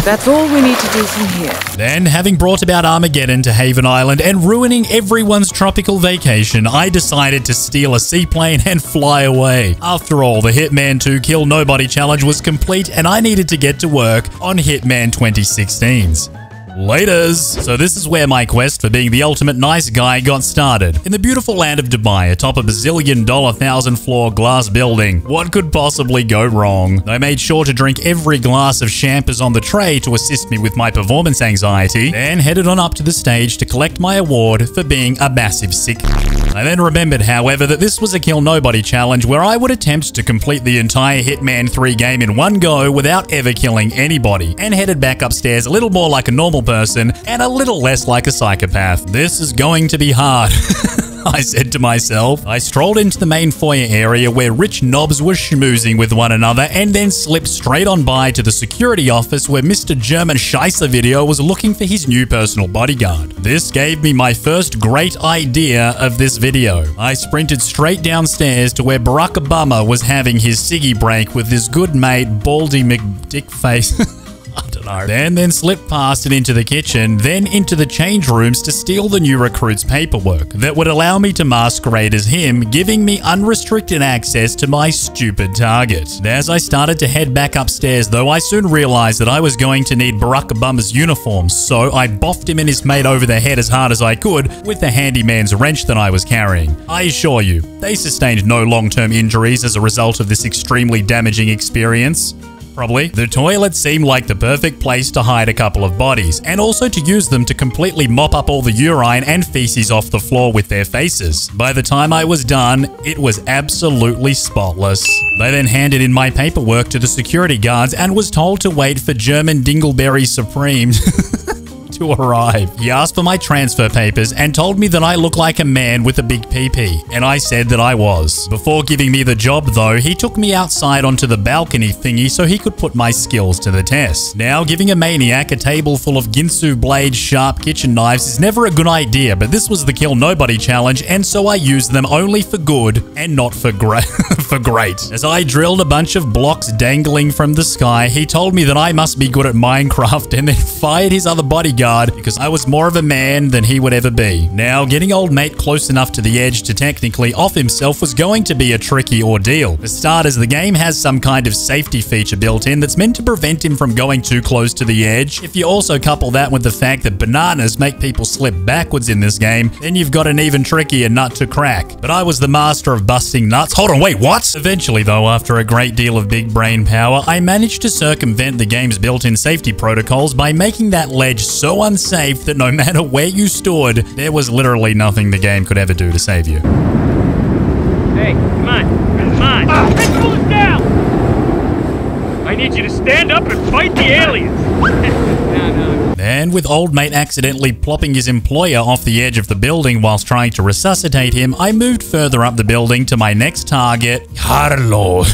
That's all we need to do from here. Then, having brought about Armageddon to Haven Island and ruining everyone's tropical vacation, I decided to steal a seaplane and fly away. After all, the Hitman two Kill Nobody challenge was complete and I needed to get to work on Hitman twenty sixteen's. Laters! So this is where my quest for being the ultimate nice guy got started. In the beautiful land of Dubai, atop a bazillion dollar thousand floor glass building, what could possibly go wrong? I made sure to drink every glass of champers on the tray to assist me with my performance anxiety, then headed on up to the stage to collect my award for being a massive sick. I then remembered, however, that this was a Kill Nobody challenge where I would attempt to complete the entire Hitman three game in one go without ever killing anybody, and headed back upstairs a little more like a normal person and a little less like a psychopath. This is going to be hard. I said to myself. I strolled into the main foyer area where rich knobs were schmoozing with one another and then slipped straight on by to the security office where Mister German Scheisser Video was looking for his new personal bodyguard. This gave me my first great idea of this video. I sprinted straight downstairs to where Barack Obama was having his ciggy break with his good mate Baldy McDickface. I don't know. Then, then slipped past and into the kitchen, then into the change rooms to steal the new recruit's paperwork that would allow me to masquerade as him, giving me unrestricted access to my stupid target. As I started to head back upstairs, though, I soon realized that I was going to need Barack Obama's uniform, so I boffed him and his mate over the head as hard as I could with the handyman's wrench that I was carrying. I assure you, they sustained no long-term injuries as a result of this extremely damaging experience. Probably. The toilet seemed like the perfect place to hide a couple of bodies, and also to use them to completely mop up all the urine and feces off the floor with their faces. By the time I was done, it was absolutely spotless. They then handed in my paperwork to the security guards and was told to wait for German Dingleberry Supreme to arrive. He asked for my transfer papers and told me that I look like a man with a big pee-pee, and I said that I was. Before giving me the job though, he took me outside onto the balcony thingy so he could put my skills to the test. Now, giving a maniac a table full of Ginsu blade sharp kitchen knives is never a good idea, but this was the Kill Nobody challenge, and so I used them only for good and not for great. for great. As I drilled a bunch of blocks dangling from the sky, he told me that I must be good at Minecraft and then fired his other bodyguard because I was more of a man than he would ever be. Now, getting old mate close enough to the edge to technically off himself was going to be a tricky ordeal. For starters, the game has some kind of safety feature built in that's meant to prevent him from going too close to the edge. If you also couple that with the fact that bananas make people slip backwards in this game, then you've got an even trickier nut to crack. But I was the master of busting nuts. Hold on, wait, what? Eventually though, after a great deal of big brain power, I managed to circumvent the game's built-in safety protocols by making that ledge so unsafe that no matter where you stood, there was literally nothing the game could ever do to save you. Hey, come on, come on, ah. Hey, pull us down! I need you to stand up and fight the aliens! No, no. And with old mate accidentally plopping his employer off the edge of the building whilst trying to resuscitate him, I moved further up the building to my next target, Carlos.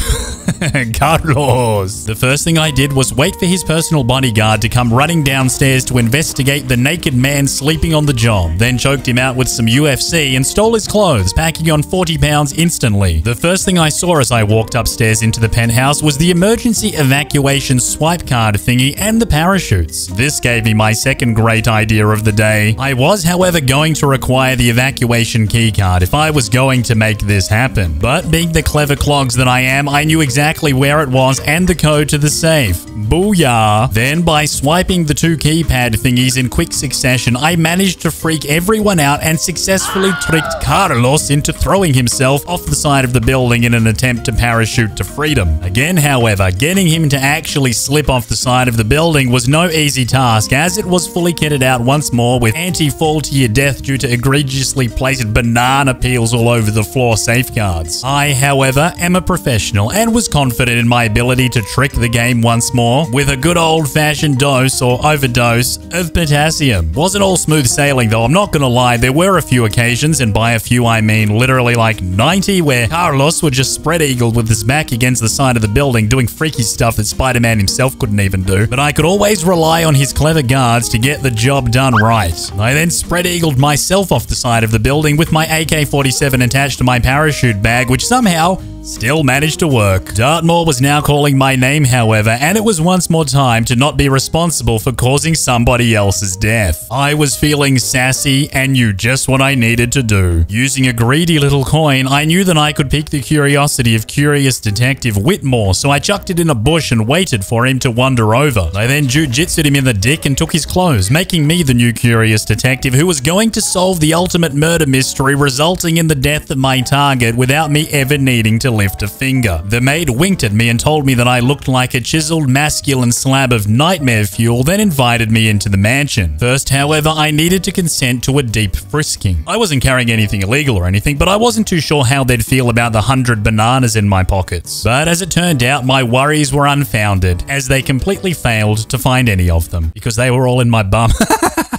Carlos. The first thing I did was wait for his personal bodyguard to come running downstairs to investigate the naked man sleeping on the job, then choked him out with some U F C and stole his clothes, packing on forty pounds instantly. The first thing I saw as I walked upstairs into the penthouse was the emergency evacuation swipe card thingy and the parachutes. This gave me my second great idea of the day. I was, however, going to require the evacuation keycard if I was going to make this happen. But being the clever clogs that I am, I knew exactly exactly where it was and the code to the safe. Booyah! Then by swiping the two keypad thingies in quick succession, I managed to freak everyone out and successfully tricked Carlos into throwing himself off the side of the building in an attempt to parachute to freedom. Again, however, getting him to actually slip off the side of the building was no easy task, as it was fully kitted out once more with anti-fall to your death due to egregiously placed banana peels all over the floor safeguards. I, however, am a professional and was confident in my ability to trick the game once more with a good old-fashioned dose or overdose of potassium. Wasn't all smooth sailing though, I'm not gonna lie. There were a few occasions, and by a few I mean literally like ninety, where Carlos would just spread eagle with his back against the side of the building doing freaky stuff that Spider-Man himself couldn't even do, but I could always rely on his clever guards to get the job done right. I then spread eagled myself off the side of the building with my A K forty-seven attached to my parachute bag, which somehow still managed to work. Dartmoor was now calling my name, however, and it was once more time to not be responsible for causing somebody else's death. I was feeling sassy and knew just what I needed to do. Using a greedy little coin, I knew that I could pique the curiosity of curious detective Whitmore, so I chucked it in a bush and waited for him to wander over. I then jiu-jitsued him in the dick and took his clothes, making me the new curious detective who was going to solve the ultimate murder mystery, resulting in the death of my target without me ever needing to to lift a finger. The maid winked at me and told me that I looked like a chiseled masculine slab of nightmare fuel, then invited me into the mansion. First, however, I needed to consent to a deep frisking. I wasn't carrying anything illegal or anything, but I wasn't too sure how they'd feel about the hundred bananas in my pockets. But as it turned out, my worries were unfounded, as they completely failed to find any of them, because they were all in my bum.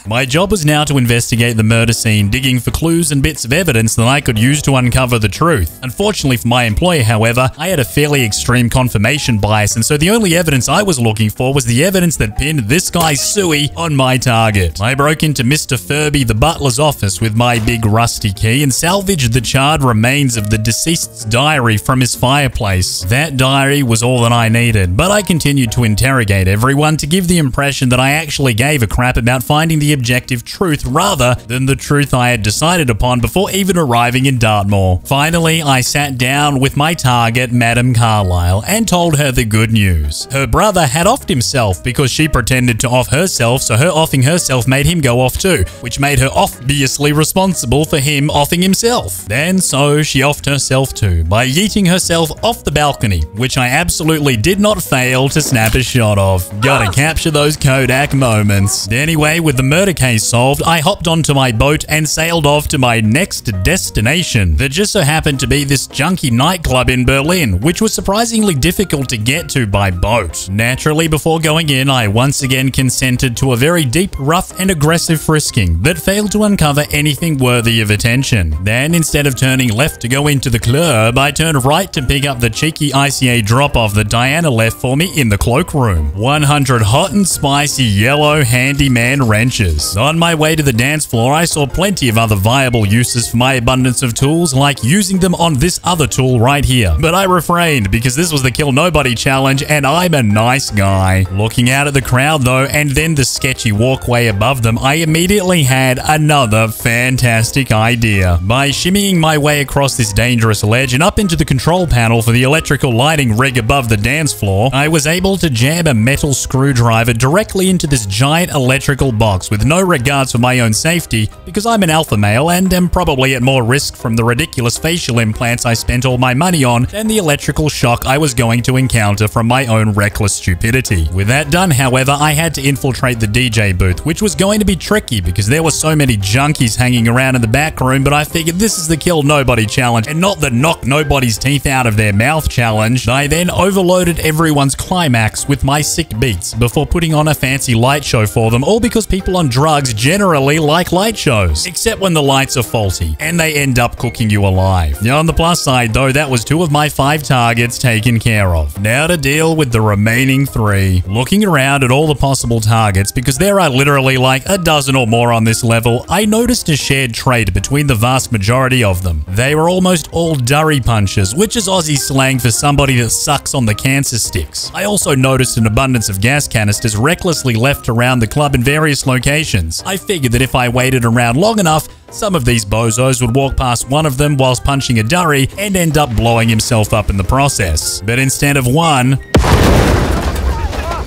My job was now to investigate the murder scene, digging for clues and bits of evidence that I could use to uncover the truth. Unfortunately for my employer, however, I had a fairly extreme confirmation bias, and so the only evidence I was looking for was the evidence that pinned this guy Suey on my target. I broke into Mister Furby the butler's office with my big rusty key and salvaged the charred remains of the deceased's diary from his fireplace. That diary was all that I needed, but I continued to interrogate everyone to give the impression that I actually gave a crap about finding the objective truth rather than the truth I had decided upon before even arriving in Dartmoor. Finally, I sat down with my target, Madame Carlyle, and told her the good news. Her brother had offed himself because she pretended to off herself, so her offing herself made him go off too, which made her obviously responsible for him offing himself. Then so she offed herself too by yeeting herself off the balcony, which I absolutely did not fail to snap a shot of. Gotta capture those Kodak moments. Anyway, with the murder case solved, I hopped onto my boat and sailed off to my next destination. That just so happened to be this junky nightclub in Berlin, which was surprisingly difficult to get to by boat. Naturally, before going in, I once again consented to a very deep, rough, and aggressive frisking that failed to uncover anything worthy of attention. Then, instead of turning left to go into the club, I turned right to pick up the cheeky I C A drop-off that Diana left for me in the cloakroom. one hundred hot and spicy yellow handyman wrenches. On my way to the dance floor, I saw plenty of other viable uses for my abundance of tools, like using them on this other tool right here. But I refrained because this was the Kill Nobody challenge and I'm a nice guy. Looking out at the crowd though, and then the sketchy walkway above them, I immediately had another fantastic idea. By shimmying my way across this dangerous ledge and up into the control panel for the electrical lighting rig above the dance floor, I was able to jam a metal screwdriver directly into this giant electrical box with no regards for my own safety, because I'm an alpha male and am probably at more risk from the ridiculous facial implants I spent all my money on than the electrical shock I was going to encounter from my own reckless stupidity. With that done, however, I had to infiltrate the D J booth, which was going to be tricky because there were so many junkies hanging around in the back room, but I figured this is the Kill Nobody challenge and not the knock nobody's teeth out of their mouth challenge. I then overloaded everyone's climax with my sick beats before putting on a fancy light show for them, all because people on drugs generally like light shows, except when the lights are faulty and they end up cooking you alive. On the plus side though, that was two of my five targets taken care of. Now to deal with the remaining three. Looking around at all the possible targets, because there are literally like a dozen or more on this level, I noticed a shared trait between the vast majority of them. They were almost all durry punches, which is Aussie slang for somebody that sucks on the cancer sticks. I also noticed an abundance of gas canisters recklessly left around the club in various locations. I figured that if I waited around long enough, some of these bozos would walk past one of them whilst punching a durry and end up blowing himself up in the process. But instead of one,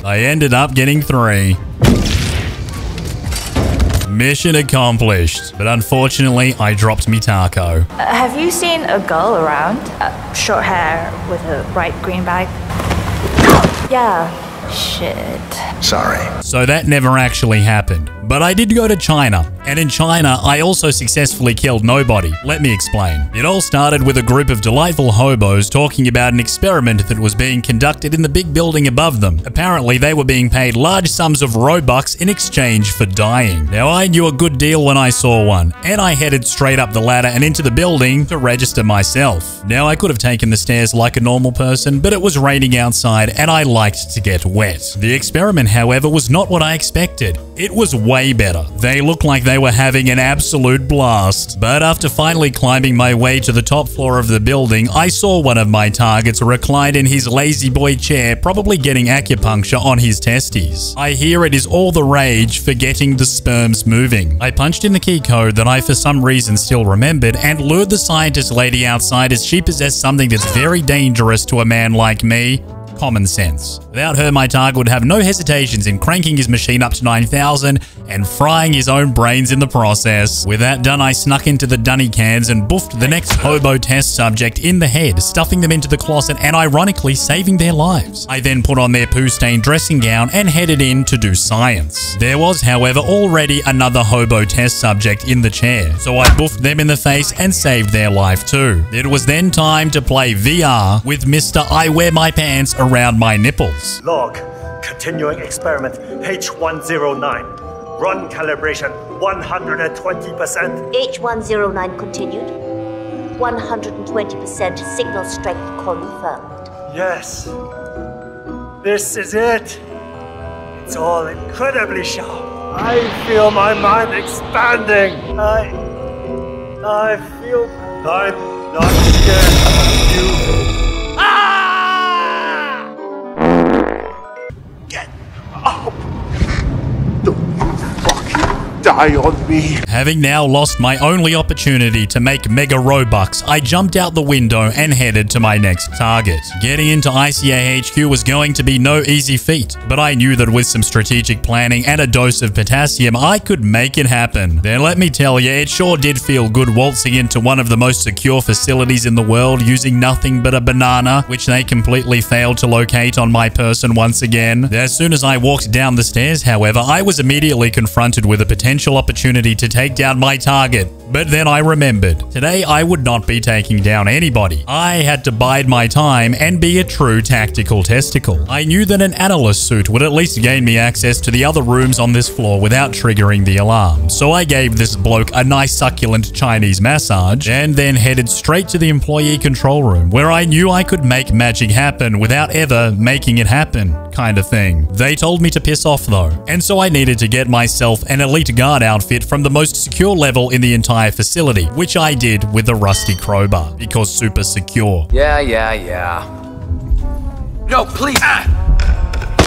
I ended up getting three. Mission accomplished. But unfortunately, I dropped me taco. Uh, have you seen a girl around? Uh, short hair with a bright green bag? Yeah. Shit. Sorry. So that never actually happened. But I did go to China, and in China, I also successfully killed nobody. Let me explain. It all started with a group of delightful hobos talking about an experiment that was being conducted in the big building above them. Apparently, they were being paid large sums of Robux in exchange for dying. Now, I knew a good deal when I saw one, and I headed straight up the ladder and into the building to register myself. Now, I could have taken the stairs like a normal person, but it was raining outside, and I liked to get wet. The experiment, however, was not what I expected. It was way better. They looked like they were having an absolute blast. But after finally climbing my way to the top floor of the building, I saw one of my targets reclined in his lazy boy chair, probably getting acupuncture on his testes. I hear it is all the rage for getting the sperms moving. I punched in the key code that I for some reason still remembered and lured the scientist lady outside, as she possessed something that's very dangerous to a man like me: common sense. Without her, my target would have no hesitations in cranking his machine up to nine thousand and frying his own brains in the process. With that done, I snuck into the dunny cans and boofed the next hobo test subject in the head, stuffing them into the closet and ironically saving their lives. I then put on their poo-stained dressing gown and headed in to do science. There was, however, already another hobo test subject in the chair, so I boofed them in the face and saved their life too. It was then time to play V R with Mister I Wear My Pants Around My Nipples. Log, continuing experiment H one oh nine. Run calibration one hundred twenty percent. H one oh nine continued. one hundred twenty percent signal strength confirmed. Yes. This is it. It's all incredibly sharp. I feel my mind expanding. I... I feel... I'm not scared of you. Ah! Get up! Die on me. Having now lost my only opportunity to make mega Robux, I jumped out the window and headed to my next target. Getting into I C A H Q was going to be no easy feat, but I knew that with some strategic planning and a dose of potassium, I could make it happen. Then let me tell you, it sure did feel good waltzing into one of the most secure facilities in the world using nothing but a banana, which they completely failed to locate on my person once again. As soon as I walked down the stairs, however, I was immediately confronted with a potential Potential opportunity to take down my target. But then I remembered. Today I would not be taking down anybody. I had to bide my time and be a true tactical testicle. I knew that an analyst suit would at least gain me access to the other rooms on this floor without triggering the alarm. So I gave this bloke a nice succulent Chinese massage and then headed straight to the employee control room where I knew I could make magic happen without ever making it happen, kind of thing. They told me to piss off though, and so I needed to get myself an elite guard outfit from the most secure level in the entire facility, which I did with a rusty crowbar, because super secure. Yeah, yeah, yeah. No, please! Ah!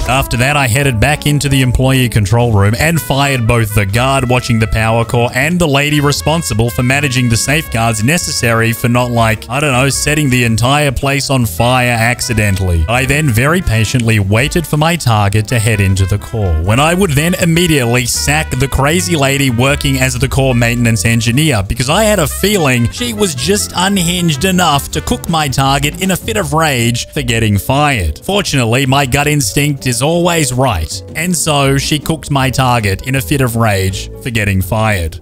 After that, I headed back into the employee control room and fired both the guard watching the power core and the lady responsible for managing the safeguards necessary for not, like, I don't know, setting the entire place on fire accidentally. I then very patiently waited for my target to head into the core, when I would then immediately sack the crazy lady working as the core maintenance engineer, because I had a feeling she was just unhinged enough to cook my target in a fit of rage for getting fired. Fortunately, my gut instinct is is always right, and so she cooked my target in a fit of rage for getting fired.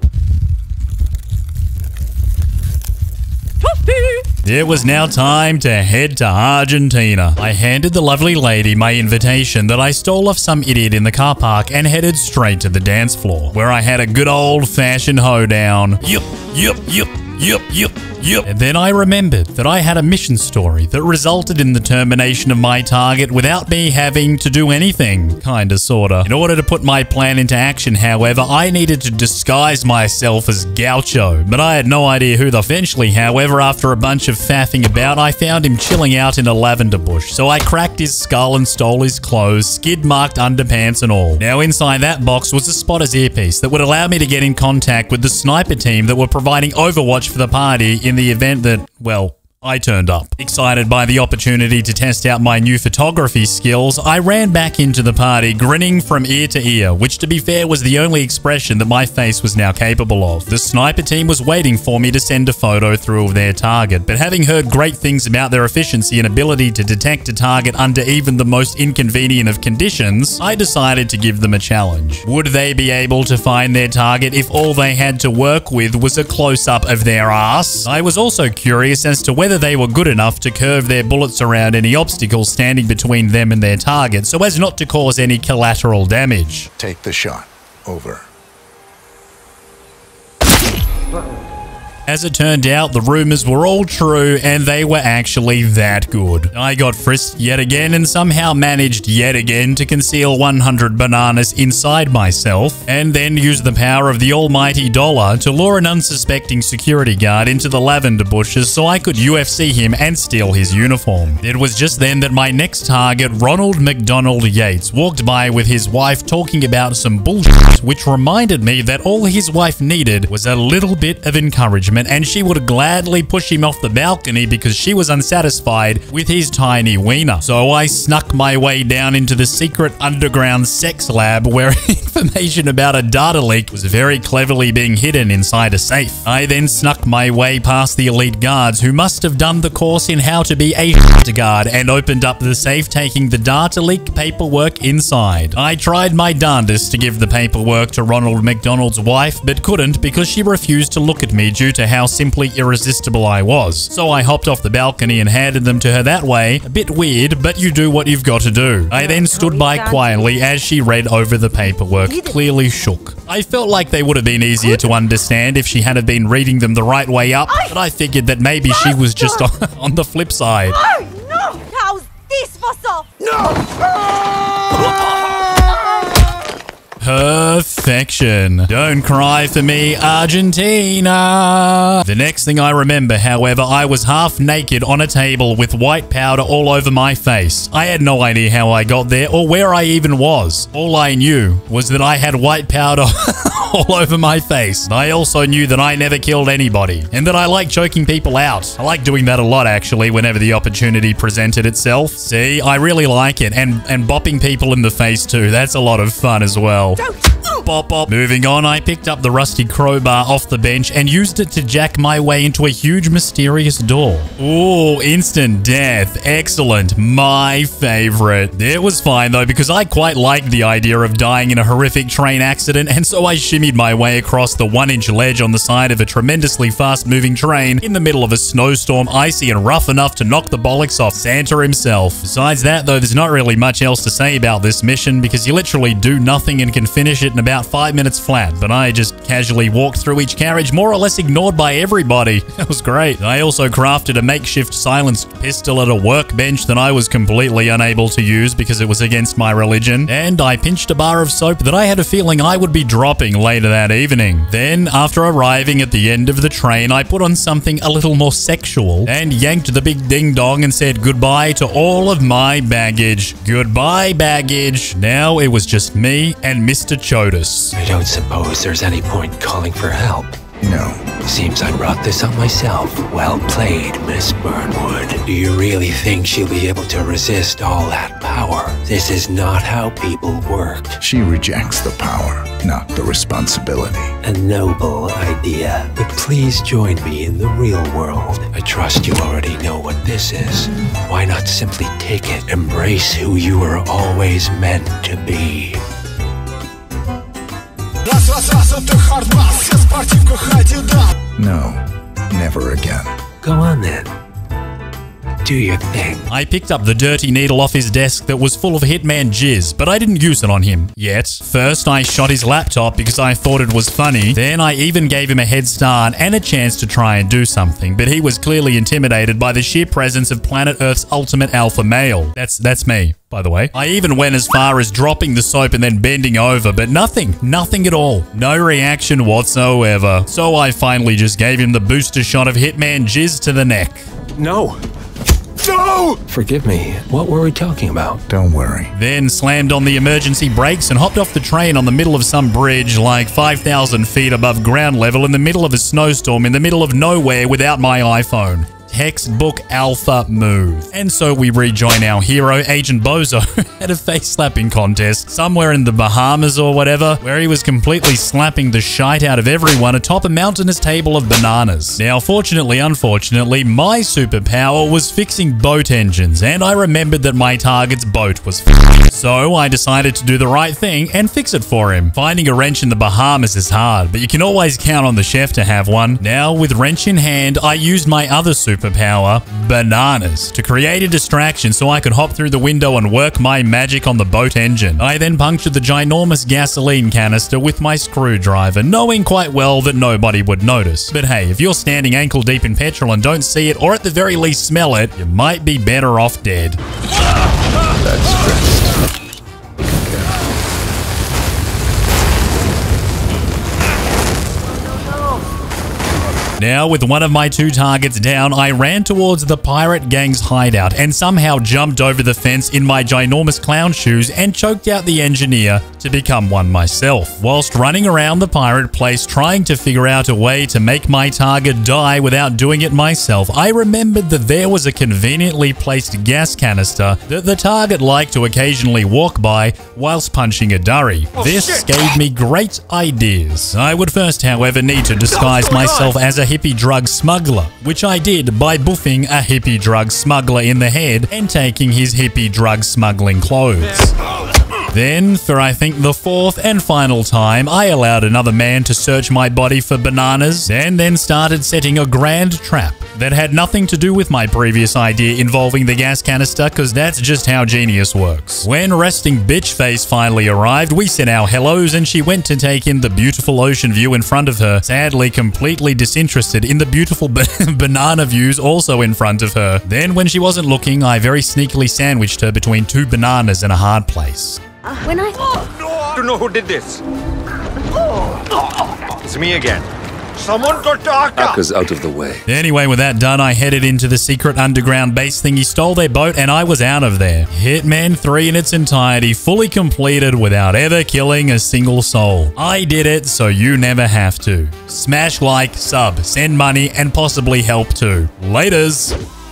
It was now time to head to Argentina. I handed the lovely lady my invitation that I stole off some idiot in the car park and headed straight to the dance floor, where I had a good old-fashioned hoedown. Yup, yup, yup, yup, yup. Yep. And then I remembered that I had a mission story that resulted in the termination of my target without me having to do anything, kinda sorta. In order to put my plan into action, however, I needed to disguise myself as Gaucho, but I had no idea who the... Eventually, however, after a bunch of faffing about, I found him chilling out in a lavender bush, so I cracked his skull and stole his clothes, skid-marked underpants and all. Now inside that box was a spotter's earpiece that would allow me to get in contact with the sniper team that were providing Overwatch for the party in In the event that, well, I turned up. Excited by the opportunity to test out my new photography skills, I ran back into the party grinning from ear to ear, which to be fair was the only expression that my face was now capable of. The sniper team was waiting for me to send a photo through of their target, but having heard great things about their efficiency and ability to detect a target under even the most inconvenient of conditions, I decided to give them a challenge. Would they be able to find their target if all they had to work with was a close-up of their ass? I was also curious as to whether they were good enough to curve their bullets around any obstacles standing between them and their target so as not to cause any collateral damage. Take the shot. Over. As it turned out, the rumors were all true, and they were actually that good. I got frisked yet again and somehow managed yet again to conceal one hundred bananas inside myself, and then used the power of the almighty dollar to lure an unsuspecting security guard into the lavender bushes so I could U F C him and steal his uniform. It was just then that my next target, Ronald McDonald Yates, walked by with his wife talking about some bullshit, which reminded me that all his wife needed was a little bit of encouragement. judgment, and she would gladly push him off the balcony because she was unsatisfied with his tiny wiener. So I snuck my way down into the secret underground sex lab where information about a data leak was very cleverly being hidden inside a safe. I then snuck my way past the elite guards who must have done the course in how to be a guard and opened up the safe, taking the data leak paperwork inside. I tried my darndest to give the paperwork to Ronald McDonald's wife, but couldn't because she refused to look at me due to how simply irresistible I was. So I hopped off the balcony and handed them to her that way. A bit weird, but you do what you've got to do. I then stood by quietly as she read over the paperwork, clearly shook. I felt like they would have been easier to understand if she had have been reading them the right way up, but I figured that maybe she was just on, on the flip side. Oh no! How's this possible? No! Perfection. Don't cry for me, Argentina. The next thing I remember, however, I was half naked on a table with white powder all over my face. I had no idea how I got there or where I even was. All I knew was that I had white powder all over my face. I also knew that I never killed anybody and that I like choking people out. I like doing that a lot, actually, whenever the opportunity presented itself. See, I really like it. And, and bopping people in the face, too. That's a lot of fun as well. Bop, bop. Moving on, I picked up the rusty crowbar off the bench and used it to jack my way into a huge mysterious door. Ooh, instant death. Excellent. My favorite. It was fine though because I quite liked the idea of dying in a horrific train accident, and so I shimmied my way across the one-inch ledge on the side of a tremendously fast-moving train in the middle of a snowstorm, icy and rough enough to knock the bollocks off Santa himself. Besides that though, there's not really much else to say about this mission because you literally do nothing and can finish it in about five minutes flat, but I just casually walked through each carriage, more or less ignored by everybody. That was great. I also crafted a makeshift silenced pistol at a workbench that I was completely unable to use because it was against my religion, and I pinched a bar of soap that I had a feeling I would be dropping later that evening. Then, after arriving at the end of the train, I put on something a little more sexual and yanked the big ding-dong and said goodbye to all of my baggage. Goodbye, baggage. Now it was just me and Mister Chodas. I don't suppose there's any point calling for help. No. Seems I brought this on myself. Well played, Miss Burnwood. Do you really think she'll be able to resist all that power? This is not how people work. She rejects the power, not the responsibility. A noble idea, but please join me in the real world. I trust you already know what this is. Why not simply take it? Embrace who you were always meant to be. No, never again. Go on then. Do your thing. I picked up the dirty needle off his desk that was full of Hitman jizz, but I didn't use it on him yet. First, I shot his laptop because I thought it was funny. Then I even gave him a head start and a chance to try and do something, but he was clearly intimidated by the sheer presence of planet Earth's ultimate alpha male. That's, that's me, by the way. I even went as far as dropping the soap and then bending over, but nothing, nothing at all. No reaction whatsoever. So I finally just gave him the booster shot of Hitman jizz to the neck. No. No! Forgive me, what were we talking about? Don't worry. Then slammed on the emergency brakes and hopped off the train on the middle of some bridge like five thousand feet above ground level in the middle of a snowstorm in the middle of nowhere without my iPhone. Textbook alpha move. And so we rejoin our hero, Agent Bozo, at a face-slapping contest somewhere in the Bahamas or whatever, where he was completely slapping the shite out of everyone atop a mountainous table of bananas. Now, fortunately, unfortunately, my superpower was fixing boat engines, and I remembered that my target's boat was f***ed. So I decided to do the right thing and fix it for him. Finding a wrench in the Bahamas is hard, but you can always count on the chef to have one. Now, with wrench in hand, I used my other superpower, Superpower, bananas, to create a distraction so I could hop through the window and work my magic on the boat engine. I then punctured the ginormous gasoline canister with my screwdriver, knowing quite well that nobody would notice. But hey, if you're standing ankle deep in petrol and don't see it, or at the very least smell it, you might be better off dead. That's great. Now, with one of my two targets down, I ran towards the pirate gang's hideout and somehow jumped over the fence in my ginormous clown shoes and choked out the engineer to become one myself, whilst running around the pirate place trying to figure out a way to make my target die without doing it myself. I remembered that there was a conveniently placed gas canister that the target liked to occasionally walk by whilst punching a durry. Oh, this shit. Gave me great ideas. I would first, however, need to disguise myself on? as a hippie drug smuggler, which I did by buffing a hippie drug smuggler in the head and taking his hippie drug smuggling clothes. Then, for I think the fourth and final time, I allowed another man to search my body for bananas and then started setting a grand trap that had nothing to do with my previous idea involving the gas canister, because that's just how genius works. When resting bitchface finally arrived, we said our hellos and she went to take in the beautiful ocean view in front of her, sadly completely disinterested in the beautiful ba banana views also in front of her. Then, when she wasn't looking, I very sneakily sandwiched her between two bananas in a hard place. Uh, when I... Oh, no. I don't know who did this. Oh. Oh. It's me again. Someone got darker. Aka's out of the way. Anyway, with that done, I headed into the secret underground base thing. He stole their boat and I was out of there. Hitman three in its entirety, fully completed without ever killing a single soul. I did it, so you never have to. Smash like, sub, send money, and possibly help too. Laters.